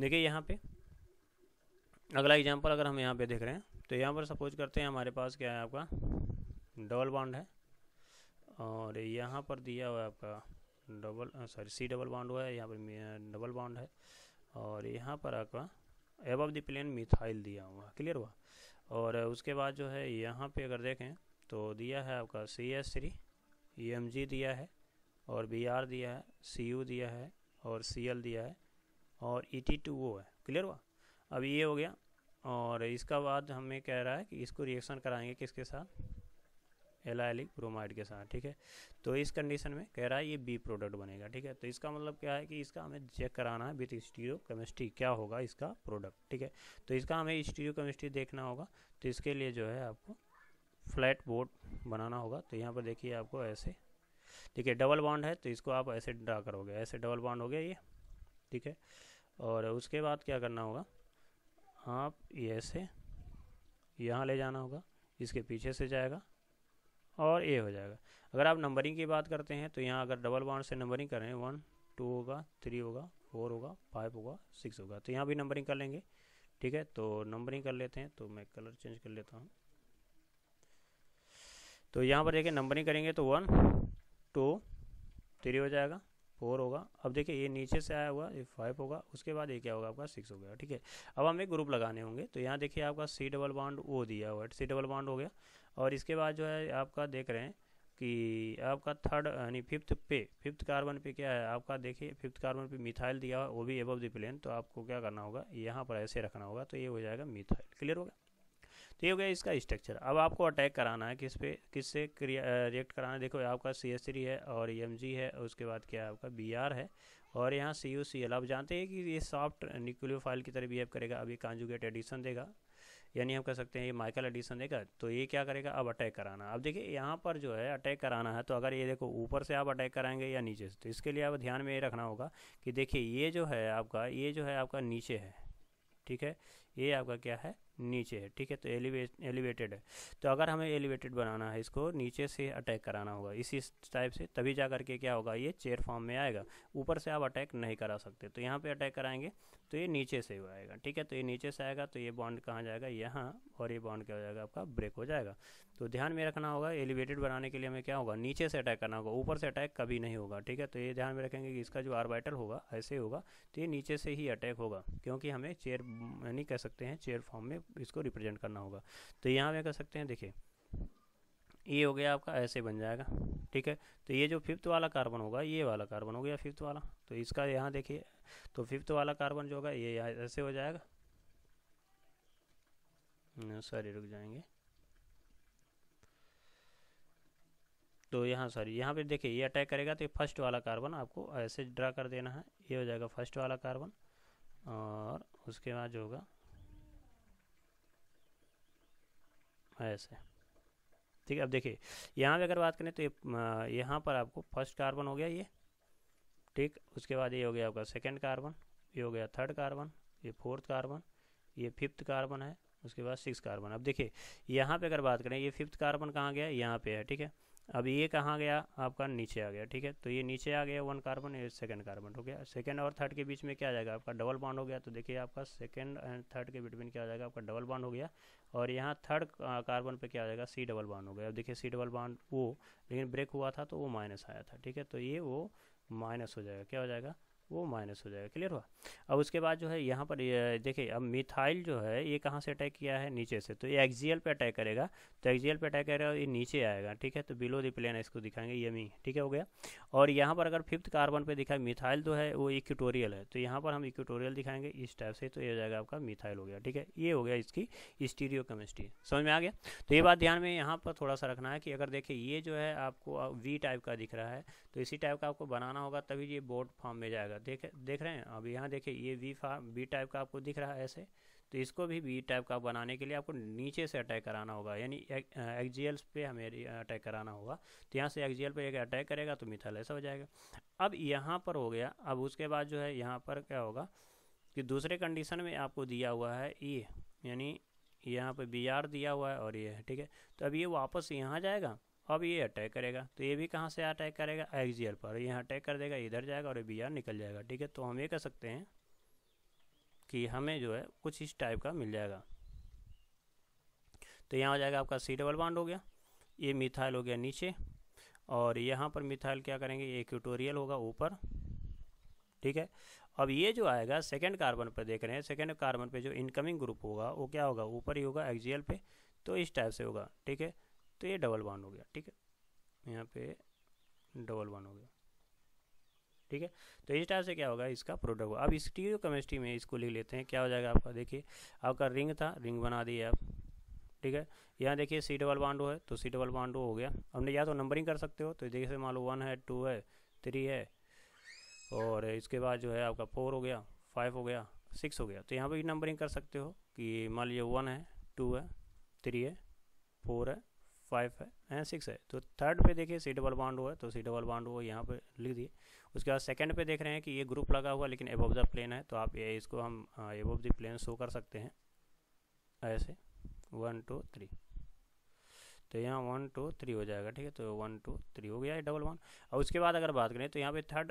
देखिए यहाँ पे अगला एग्जाम्पल अगर हम यहाँ पे देख रहे हैं तो यहाँ पर सपोज करते हैं हमारे पास क्या है आपका डबल बॉन्ड है और यहाँ पर दिया हुआ है आपका double sorry C double bond हुआ है, यहाँ पर डबल बॉन्ड है और यहाँ पर आपका एबव द प्लेन मिथाइल दिया हुआ। क्लियर हुआ। और उसके बाद जो है यहाँ पे अगर देखें तो दिया है आपका C S three, E M G दिया है और बी आर दिया है, सी यू दिया है और सी एल दिया है और ई टी टू ओ है। क्लियर हुआ। अब ये हो गया और इसका बाद हमें कह रहा है कि इसको रिएक्शन कराएंगे किसके साथ एलाइलिक ब्रोमाइड के साथ। ठीक है। तो इस कंडीशन में कह रहा है ये बी प्रोडक्ट बनेगा। ठीक है। तो इसका मतलब क्या है कि इसका हमें चेक कराना है विथ स्टीरियो केमिस्ट्री क्या होगा इसका प्रोडक्ट। ठीक है। तो इसका हमें स्टीरियो केमिस्ट्री देखना होगा। तो इसके लिए जो है आपको फ्लैट बोर्ड बनाना होगा। तो यहाँ पर देखिए आपको ऐसे, ठीक है, डबल बॉन्ड है तो इसको आप ऐसे ड्रा करोगे, ऐसे डबल बॉन्ड हो गया ये। ठीक है। और उसके बाद क्या करना होगा आप ये से यहाँ ले जाना होगा, इसके पीछे से जाएगा और ये हो जाएगा। अगर आप नंबरिंग की बात करते हैं तो यहाँ अगर डबल बॉन्ड से नंबरिंग करें वन टू होगा, थ्री होगा, फोर होगा, फाइव होगा, सिक्स होगा, तो यहाँ भी नंबरिंग कर लेंगे। ठीक है। तो नंबरिंग कर लेते हैं। तो मैं कलर चेंज कर लेता हूँ। तो यहाँ पर देखिए नंबरिंग करेंगे तो वन टू थ्री हो जाएगा, फोर होगा, अब देखिए ये नीचे से आया हुआ ये फाइव होगा, उसके बाद ये क्या होगा आपका सिक्स हो गया। ठीक है। अब हमें ग्रुप लगाने होंगे। तो यहाँ देखिए आपका सी डबल बॉन्ड ओ दिया हुआ है, सी डबल बॉन्ड हो गया और इसके बाद जो है आपका देख रहे हैं कि आपका थर्ड यानी फिफ्थ पे फिफ्थ कार्बन पे क्या है आपका देखिए फिफ्थ कार्बन पे मिथाइल दिया हुआ वो भी एबव द प्लेन, तो आपको क्या करना होगा यहाँ पर ऐसे रखना होगा तो ये हो जाएगा मिथाइल। क्लियर हो गया। तो ये हो गया इसका स्ट्रक्चर। अब आपको अटैक कराना है किस पे, किससे रिएक्ट कराना है। देखो आपका सी एस थ्री है और एम जी है, उसके बाद क्या है आपका बी आर है और यहाँ सी यू सी एल। आप जानते हैं कि ये सॉफ्ट न्यूक्लियोफाइल की तरह बिहेव करेगा, अभी कॉन्जुगेट एडिशन देगा यानी हम कह सकते हैं ये माइकल एडिशन देगा। तो ये क्या करेगा अब अटैक कराना। अब देखिए यहाँ पर जो है अटैक कराना है तो अगर ये देखो ऊपर से आप अटैक कराएंगे या नीचे से, तो इसके लिए आप ध्यान में ये रखना होगा कि देखिए ये जो है आपका ये जो है आपका नीचे है। ठीक है। ये आपका क्या है नीचे है, ठीक है। तो एलिवेट एलिवेटेड है, तो अगर हमें एलिवेटेड बनाना है, इसको नीचे से अटैक कराना होगा इसी टाइप से, तभी जा करके क्या होगा, ये चेयर फॉर्म में आएगा। ऊपर से आप अटैक नहीं करा सकते, तो यहाँ पे अटैक कराएंगे तो ये नीचे से ही आएगा, ठीक है। तो ये नीचे से आएगा तो ये बॉन्ड कहाँ जाएगा, यहाँ, और ये बॉन्ड क्या हो जाएगा आपका, ब्रेक हो जाएगा। तो ध्यान में रखना होगा, एलिवेटेड बनाने के लिए हमें क्या होगा, नीचे से अटैक करना होगा, ऊपर से अटैक कभी नहीं होगा, ठीक है। तो ये ध्यान में रखेंगे कि इसका जो ऑर्बिटल होगा ऐसे होगा, तो ये नीचे से ही अटैक होगा, क्योंकि हमें चेयर नहीं कह सकते हैं, चेयर फॉर्म में इसको रिप्रेजेंट करना होगा। तो यहाँ पे कह सकते हैं, देखिए ये हो गया आपका, ऐसे बन जाएगा, ठीक है। तो ये जो फिफ्थ वाला कार्बन होगा, ये वाला कार्बन हो गया फिफ्थ वाला, तो इसका यहाँ देखिए, तो फिफ्थ वाला कार्बन जो होगा ये यहाँ ऐसे हो जाएगा, सॉरी रुक जाएंगे, तो यहाँ सॉरी यहाँ पे देखिए ये अटैक करेगा, तो ये फर्स्ट वाला कार्बन आपको ऐसे ड्रा कर देना है, ये हो जाएगा फर्स्ट वाला कार्बन, और उसके बाद जो होगा ऐसे, ठीक है। अब देखिए यहाँ पे अगर बात करें तो ये यहाँ पर आपको फर्स्ट कार्बन हो गया ये, ठीक, उसके बाद ये हो गया आपका सेकंड कार्बन, ये हो गया थर्ड कार्बन, ये फोर्थ कार्बन, ये फिफ्थ कार्बन है, उसके बाद सिक्स कार्बन। अब देखिए यहाँ पे अगर बात करें, ये फिफ्थ कार्बन कहाँ गया, यहाँ पे है, ठीक है। अब ये कहाँ गया आपका, नीचे आ गया, ठीक है। तो ये नीचे आ गया, वन कार्बन, ये सेकंड कार्बन हो गया। सेकंड और थर्ड के बीच में क्या आ जाएगा आपका, डबल बॉन्ड हो गया। तो देखिए आपका सेकंड एंड थर्ड के बिटवीन क्या आ जाएगा आपका, डबल बॉन्ड हो गया। और यहाँ थर्ड कार्बन पे क्या आ जाएगा, सी डबल बॉन्ड हो गया। अब देखिए सी डबल बॉन्ड वो, लेकिन ब्रेक हुआ था तो वो माइनस आया था, ठीक है। तो ये वो माइनस हो जाएगा, क्या हो जाएगा, वो माइनस हो जाएगा, क्लियर हुआ। अब उसके बाद जो है यहाँ पर देखिए, अब मिथाइल जो है ये कहाँ से अटैक किया है, नीचे से, तो ये एक्सियल पे अटैक करेगा, तो एक्सियल पे अटैक करेगा, ये नीचे आएगा, ठीक है। तो बिलो द प्लेन इसको दिखाएंगे, यमी, ठीक है, हो गया। और यहाँ पर अगर फिफ्थ कार्बन पे दिखाए, मिथाइल जो है वो इक्वेटोरियल है, तो यहाँ पर हम इक्वेटोरियल दिखाएंगे इस टाइप से, तो ये हो जाएगा आपका मिथाइल हो गया, ठीक है। ये हो गया इसकी स्टीरियो केमिस्ट्री, समझ में आ गया। तो ये बात ध्यान में यहाँ पर थोड़ा सा रखना है कि अगर देखिए ये जो है आपको वी टाइप का दिख रहा है, तो इसी टाइप का आपको बनाना होगा, तभी ये बोर्ड फॉर्म में जाएगा। देख देख रहे हैं, अब यहाँ देखिए ये वी फॉर्म वी टाइप का आपको दिख रहा है ऐसे, तो इसको भी वी टाइप का बनाने के लिए आपको नीचे से अटैक कराना होगा, यानी एक्सियल्स पे हमें अटैक कराना होगा। तो यहाँ से एक्सियल पे एक अटैक करेगा तो मिथाइल ऐसा हो जाएगा। अब यहाँ पर हो गया। अब उसके बाद जो है यहाँ पर क्या होगा कि दूसरे कंडीशन में आपको दिया हुआ है ये, यानी यहाँ पर बी आर दिया हुआ है और ये है, ठीक है। तो अब ये वापस यहाँ जाएगा, अब ये अटैक करेगा, तो ये भी कहाँ से अटैक करेगा, एक्सियल पर, यहाँ अटैक कर देगा, इधर जाएगा और बी आर निकल जाएगा, ठीक है। तो हम ये कह सकते हैं कि हमें जो है कुछ इस टाइप का मिल जाएगा। तो यहाँ हो जाएगा आपका सी डबल बॉन्ड हो गया, ये मिथाइल हो गया नीचे, और यहाँ पर मिथाइल क्या करेंगे, ये इक्वेटोरियल होगा ऊपर, ठीक है। अब ये जो आएगा सेकंड कार्बन पर, देख रहे हैं सेकंड कार्बन पे जो इनकमिंग ग्रुप होगा वो क्या होगा, ऊपर ही होगा एक्सियल पे, तो इस टाइप से होगा, ठीक है। तो ये डबल बॉन्ड हो गया, ठीक है, यहाँ पे डबल बॉन्ड हो गया, ठीक है। तो इस टाइप से क्या होगा, इसका प्रोडक्ट होगा। अब स्टीरियो केमिस्ट्री में इसको लिख लेते हैं, क्या हो जाएगा आपका, देखिए आपका रिंग था, रिंग बना दिए आप, ठीक है। यहाँ देखिए सी डबल बॉन्ड है, तो सी डबल बॉन्ड हो गया। हमने या तो नंबरिंग कर सकते हो, तो जैसे मान लो वन है, टू है, थ्री है, और इसके बाद जो है आपका फोर हो गया, फाइव हो गया, सिक्स हो गया। तो यहाँ पर भी नंबरिंग कर सकते हो कि मान लीजिए वन है, टू है, थ्री है, फोर है, फाइव है एंड सिक्स है। तो थर्ड पे देखिए सी डबल बॉन्ड हुआ है, तो सी डबल बॉन्ड हुआ यहाँ पे लिख दिए। उसके बाद सेकंड पे देख रहे हैं कि ये ग्रुप लगा हुआ लेकिन एबव द प्लेन है, तो आप ये इसको हम एबव द प्लेन शो कर सकते हैं ऐसे, वन टू थ्री, तो यहाँ वन टू थ्री हो जाएगा, ठीक है। तो वन टू थ्री हो गया है डबल वन। और उसके बाद अगर बात करें तो यहाँ पे थर्ड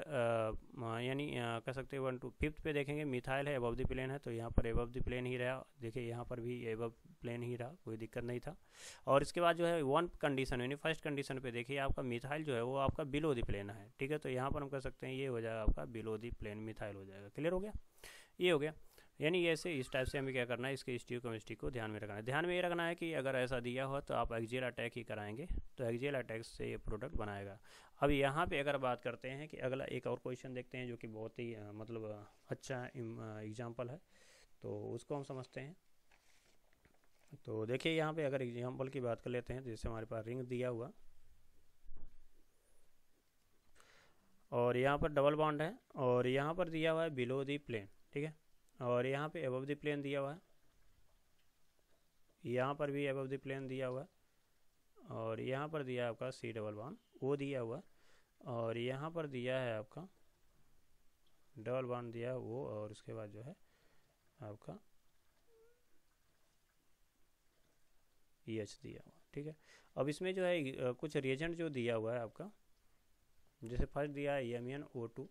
यानी कह सकते हैं वन टू फिफ्थ पे देखेंगे मिथाइल है, एबव द प्लेन है, तो यहाँ पर एबव द प्लेन ही रहा, देखिए यहाँ पर भी एबव प्लेन ही रहा, कोई दिक्कत नहीं था। और इसके बाद जो है वन कंडीशन यानी फर्स्ट कंडीशन पे देखिए आपका मिथाइल जो है वो आपका बिलो द प्लेन है, ठीक है। तो यहाँ पर हम कह सकते हैं ये हो जाएगा आपका बिलो द प्लेन मिथाइल हो जाएगा, क्लियर हो गया, ये हो गया। यानी ऐसे इस टाइप से हमें क्या करना है, इसके स्टीरियो केमिस्ट्री को ध्यान में रखना है। ध्यान में ये रखना है कि अगर ऐसा दिया हुआ तो आप एक्सियल अटैक ही कराएंगे, तो एक्सियल अटैक से ये प्रोडक्ट बनाएगा। अब यहाँ पे अगर बात करते हैं कि अगला एक और क्वेश्चन देखते हैं जो कि बहुत ही मतलब अच्छा एग्जाम्पल है, तो उसको हम समझते हैं। तो देखिए यहाँ पे अगर एग्जाम्पल की बात कर लेते हैं, जैसे हमारे पास रिंग दिया हुआ और यहाँ पर डबल बॉन्ड है, और यहाँ पर दिया हुआ है बिलो द प्लेन, ठीक है, और यहाँ पे एबव द प्लेन दिया हुआ है, यहाँ पर भी एबव द प्लेन दिया हुआ है, और यहाँ पर दिया आपका सी डबल बॉन्ड वो दिया हुआ, और यहाँ पर दिया है आपका डबल बॉन्ड दिया वो, और उसके बाद जो है आपका ई एच दिया हुआ, ठीक है। अब इसमें जो है कुछ रिएजेंट जो दिया हुआ है आपका, जैसे फर्स्ट दिया है एम एन ओ टू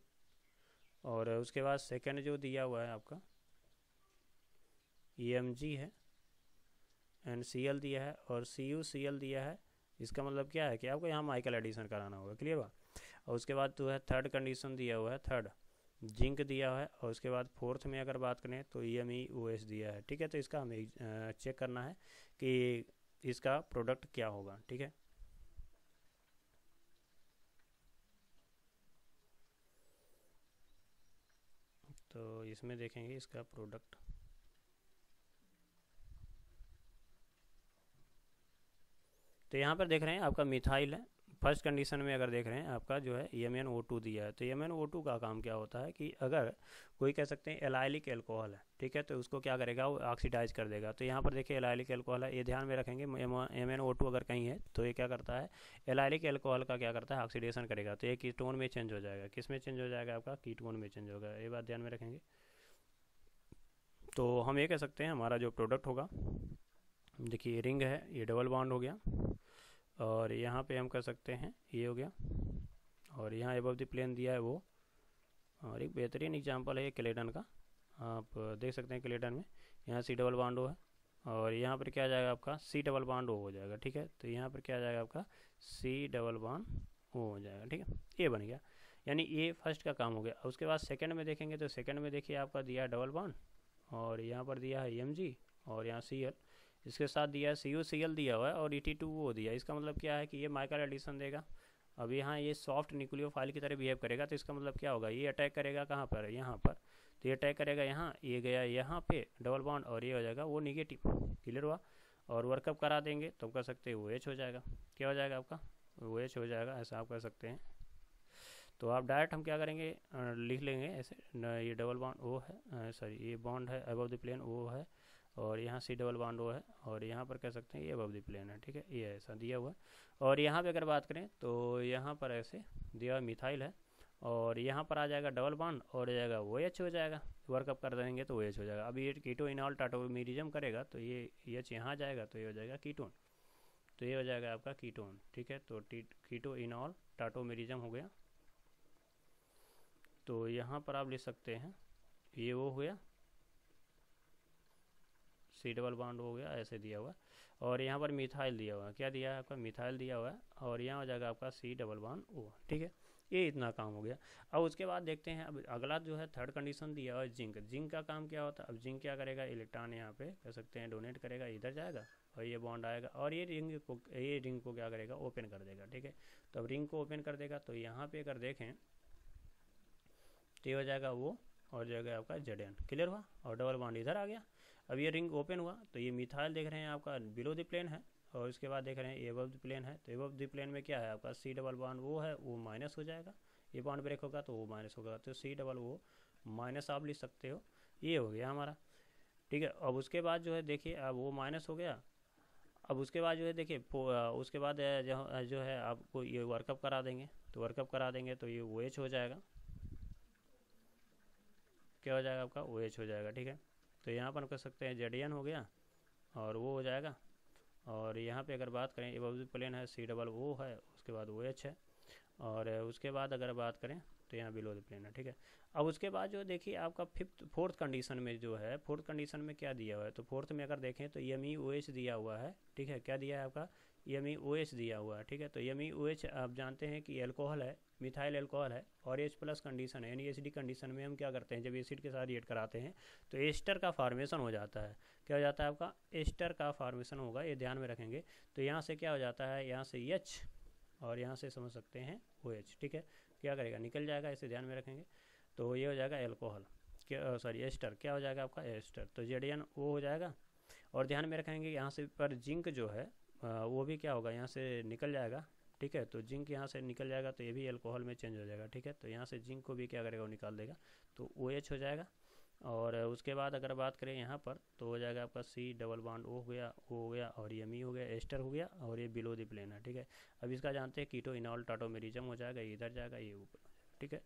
और उसके बाद सेकेंड जो दिया हुआ है आपका ई एम जी है एंड सी एल दिया है और सी यू सी एल दिया है। इसका मतलब क्या है कि आपको यहाँ माइकल एडिसन कराना होगा, क्लियर हुआ। और उसके बाद तो है थर्ड कंडीशन दिया हुआ है, थर्ड जिंक दिया हुआ है और उसके बाद फोर्थ में अगर बात करें तो E M E O S दिया है, ठीक है। तो इसका हमें चेक करना है कि इसका प्रोडक्ट क्या होगा, ठीक है। तो इसमें देखेंगे इसका प्रोडक्ट, तो यहाँ पर देख रहे हैं आपका मिथाइल है। फर्स्ट कंडीशन में अगर देख रहे हैं आपका जो है एम एन ओ टू दिया है, तो एम एन ओ टू का काम क्या होता है कि अगर कोई कह सकते हैं एलाइलिक एल्कोहल है, ठीक है, तो उसको क्या करेगा वो ऑक्सीडाइज कर देगा। तो यहाँ पर देखिए एलाइलिक एल्कोहल है, ये ध्यान में रखेंगे। एम एन ओ टू अगर कहीं है तो ये क्या करता है एलाइलिक एल्कोहल का क्या करता है ऑक्सीडेशन करेगा, तो ये कीटोन में चेंज हो जाएगा। किस में चेंज हो जाएगा आपका कीटोन में चेंज होगा, ये बात ध्यान में रखेंगे। तो हम ये कह सकते हैं हमारा जो प्रोडक्ट होगा, देखिए रिंग है ये डबल बाउंड हो गया और यहाँ पे हम कर सकते हैं ये हो गया और यहाँ एबव द प्लेन दिया है वो। और एक बेहतरीन एग्जांपल है क्लेडन का, आप देख सकते हैं क्लेडन में यहाँ सी डबल बाउंड हो है और यहाँ पर क्या जाएगा आपका सी डबल बाउंड ओ हो जाएगा, ठीक है। तो यहाँ पर क्या जाएगा आपका सी डबल बाउंड ओ हो जाएगा, ठीक है, ये बन गया। यानी ये फर्स्ट का काम हो गया। उसके बाद सेकेंड में देखेंगे तो सेकेंड में देखिए आपका दिया है डबल बाउंड और यहाँ पर दिया है एम जी और यहाँ सी एल, इसके साथ दिया है सी यू सी एल दिया हुआ है और ई टी टू वो दिया है। इसका मतलब क्या है कि ये माइकल एडिसन देगा। अब यहाँ ये सॉफ्ट न्यूक्लियोफाइल की तरह बिहेव करेगा, तो इसका मतलब क्या होगा ये अटैक करेगा कहाँ पर, यहाँ पर, तो ये अटैक करेगा यहाँ, ये गया यहाँ पे डबल बॉन्ड और ये हो जाएगा वो निगेटिव, क्लियर हुआ। और वर्कअप करा देंगे तो कर सकते हैं वो एच हो जाएगा, क्या हो जाएगा आपका वो एच हो जाएगा, ऐसा आप कर सकते हैं। तो आप डायरेक्ट हम क्या करेंगे लिख लेंगे ऐसे, ये डबल बॉन्ड ओ है, सॉरी ये बॉन्ड है अबव द प्लेन ओ है और यहाँ सी डबल बाउंड वो है और यहाँ पर कह सकते हैं ये अबव द प्लेन है, ठीक है, ये ऐसा दिया हुआ। और यहाँ पे अगर बात करें तो यहाँ पर ऐसे दिया हुआ मिथाइल है और यहाँ पर आ जाएगा डबल बाउंड और जाएगा वो एच हो जाएगा, वर्कअप कर देंगे तो वो एच हो जाएगा। अब ये कीटो इनॉल टाटोमेरिज्म करेगा तो ये एच यहाँ जाएगा तो ये हो जाएगा कीटोन, तो ये हो जाएगा आपका कीटोन, ठीक है। तो कीटो इनॉल टाटोमेरिज्म हो गया। तो यहाँ पर आप लिख सकते हैं ये वो हो गया सी डबल बाउंड हो गया, ऐसे दिया हुआ और यहाँ पर मिथाइल दिया हुआ है, क्या दिया है आपका मिथाइल दिया हुआ है और यहाँ हो जाएगा आपका सी डबल बाउंड ओ, ठीक है। ये इतना काम हो गया। अब उसके बाद देखते हैं अब अगला जो है थर्ड कंडीशन दिया हुआ है जिंक। जिंक का काम क्या होता है, अब जिंक क्या करेगा इलेक्ट्रॉन यहाँ पे कह सकते हैं डोनेट करेगा, इधर जाएगा और ये बॉन्ड आएगा और ये रिंग को ये रिंग को क्या करेगा ओपन कर देगा, ठीक है। तो अब रिंग को ओपन कर देगा तो यहाँ पर अगर देखें तो ये हो जाएगा वो और जाएगा आपका जेड एन, क्लियर हुआ। और डबल बॉन्ड इधर आ गया। अब ये रिंग ओपन हुआ तो ये मिथाइल देख रहे हैं आपका बिलो द प्लेन है और उसके बाद देख रहे हैं एबव द प्लेन है, तो एबव द प्लेन में क्या है आपका सी डबल बॉन्ड वो है, वो माइनस हो जाएगा, ये बॉन्ड ब्रेक होगा तो वो माइनस होगा, तो सी डबल वो माइनस आप लिख सकते हो, ये हो गया हमारा, ठीक है। अब उसके बाद जो है देखिए अब वो माइनस हो गया। अब उसके बाद जो है देखिए उसके बाद जो है आपको ये वर्कअप करा देंगे तो वर्कअप करा देंगे तो ये ओ एच हो जाएगा, क्या हो जाएगा आपका ओ एच हो जाएगा, ठीक है। तो यहाँ पर हम कह सकते हैं जेड एन हो गया और वो हो जाएगा और यहाँ पे अगर बात करें एबव द प्लेन है सी डबल ओ है उसके बाद ओ एच है और उसके बाद अगर बात करें तो यहाँ बिलो द प्लेन है, ठीक है। अब उसके बाद जो देखिए आपका फिफ्थ फोर्थ कंडीशन में जो है फोर्थ कंडीशन में क्या दिया हुआ है, तो फोर्थ में अगर देखें तो एम ई ओ एच दिया हुआ है, ठीक है, क्या दिया है आपका एम ई ओ एच दिया हुआ है, ठीक है। तो एम ई ओ एच आप जानते हैं कि एल्कोहल है, मिथाइल एल्कोहल है और एच प्लस कंडीशन है, यानी एसिडी कंडीशन में हम क्या करते हैं जब एसिड के साथ रिएक्ट कराते हैं तो एस्टर का फॉर्मेशन हो जाता है, क्या हो जाता है आपका एस्टर का फॉर्मेशन होगा, ये ध्यान में रखेंगे। तो यहाँ से क्या हो जाता है यहाँ से एच और यहाँ से समझ सकते हैं ओ एच, ठीक है, क्या करेगा निकल जाएगा, इसे ध्यान में रखेंगे। तो ये हो जाएगा एल्कोहल क्या सॉरी एस्टर, क्या हो जाएगा आपका एस्टर, तो जेड एन ओ हो जाएगा। और ध्यान में रखेंगे यहाँ से पर जिंक जो है आ, वो भी क्या होगा यहाँ से निकल जाएगा, ठीक है। तो जिंक यहाँ से निकल जाएगा तो ये भी अल्कोहल में चेंज हो जाएगा, ठीक है। तो यहाँ से जिंक को भी क्या करेगा वो निकाल देगा तो ओ एच हो जाएगा। और उसके बाद अगर बात करें यहाँ पर तो हो जाएगा आपका सी डबल बॉन्ड ओ हो गया ओ हो गया और एम ई हो गया एस्टर हो गया और ये बिलो द प्लेन है, ठीक है। अब इसका जानते हैं कीटो इनॉल टाटोमेरिज्म हो जाएगा, इधर जाएगा ये ऊपर, ठीक है।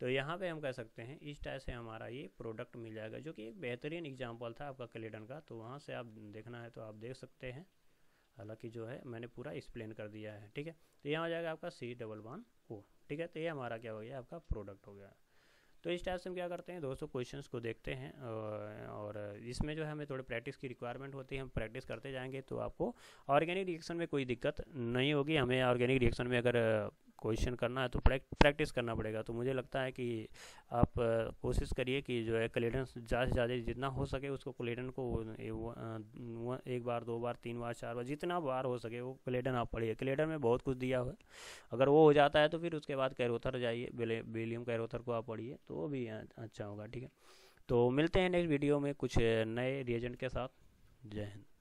तो यहाँ पे हम कह सकते हैं इस टाइप से हमारा ये प्रोडक्ट मिल जाएगा, जो कि एक बेहतरीन एग्जाम्पल था आपका क्लेडन का। तो वहाँ से आप देखना है तो आप देख सकते हैं हालांकि जो है मैंने पूरा एक्सप्लेन कर दिया है, ठीक है। तो यहाँ हो जाएगा आपका सी डबल वन ओ, ठीक है। तो ये हमारा क्या हो गया, आपका प्रोडक्ट हो गया। तो इस टाइप से हम क्या करते हैं दोस्तों, क्वेश्चंस को देखते हैं और इसमें जो है हमें थोड़ी प्रैक्टिस की रिक्वायरमेंट होती है। हम प्रैक्टिस करते जाएंगे तो आपको ऑर्गेनिक रिएक्शन में कोई दिक्कत नहीं होगी। हमें ऑर्गेनिक रिएक्शन में अगर क्वेश्चन करना है तो प्रैक्टिस करना पड़ेगा। तो मुझे लगता है कि आप कोशिश करिए कि जो है क्लेडन ज़्यादा से ज़्यादा जितना हो सके उसको क्लेडन को एक बार दो बार तीन बार चार बार जितना बार हो सके वो क्लेडन आप पढ़िए। क्लेडन में बहुत कुछ दिया हुआ है, अगर वो हो जाता है तो फिर उसके बाद कैरोथर जाइए, विलियम कैरोथर को आप पढ़िए तो वो भी अच्छा होगा, ठीक है। तो मिलते हैं नेक्स्ट वीडियो में कुछ नए रिएजेंट के साथ। जय हिंद।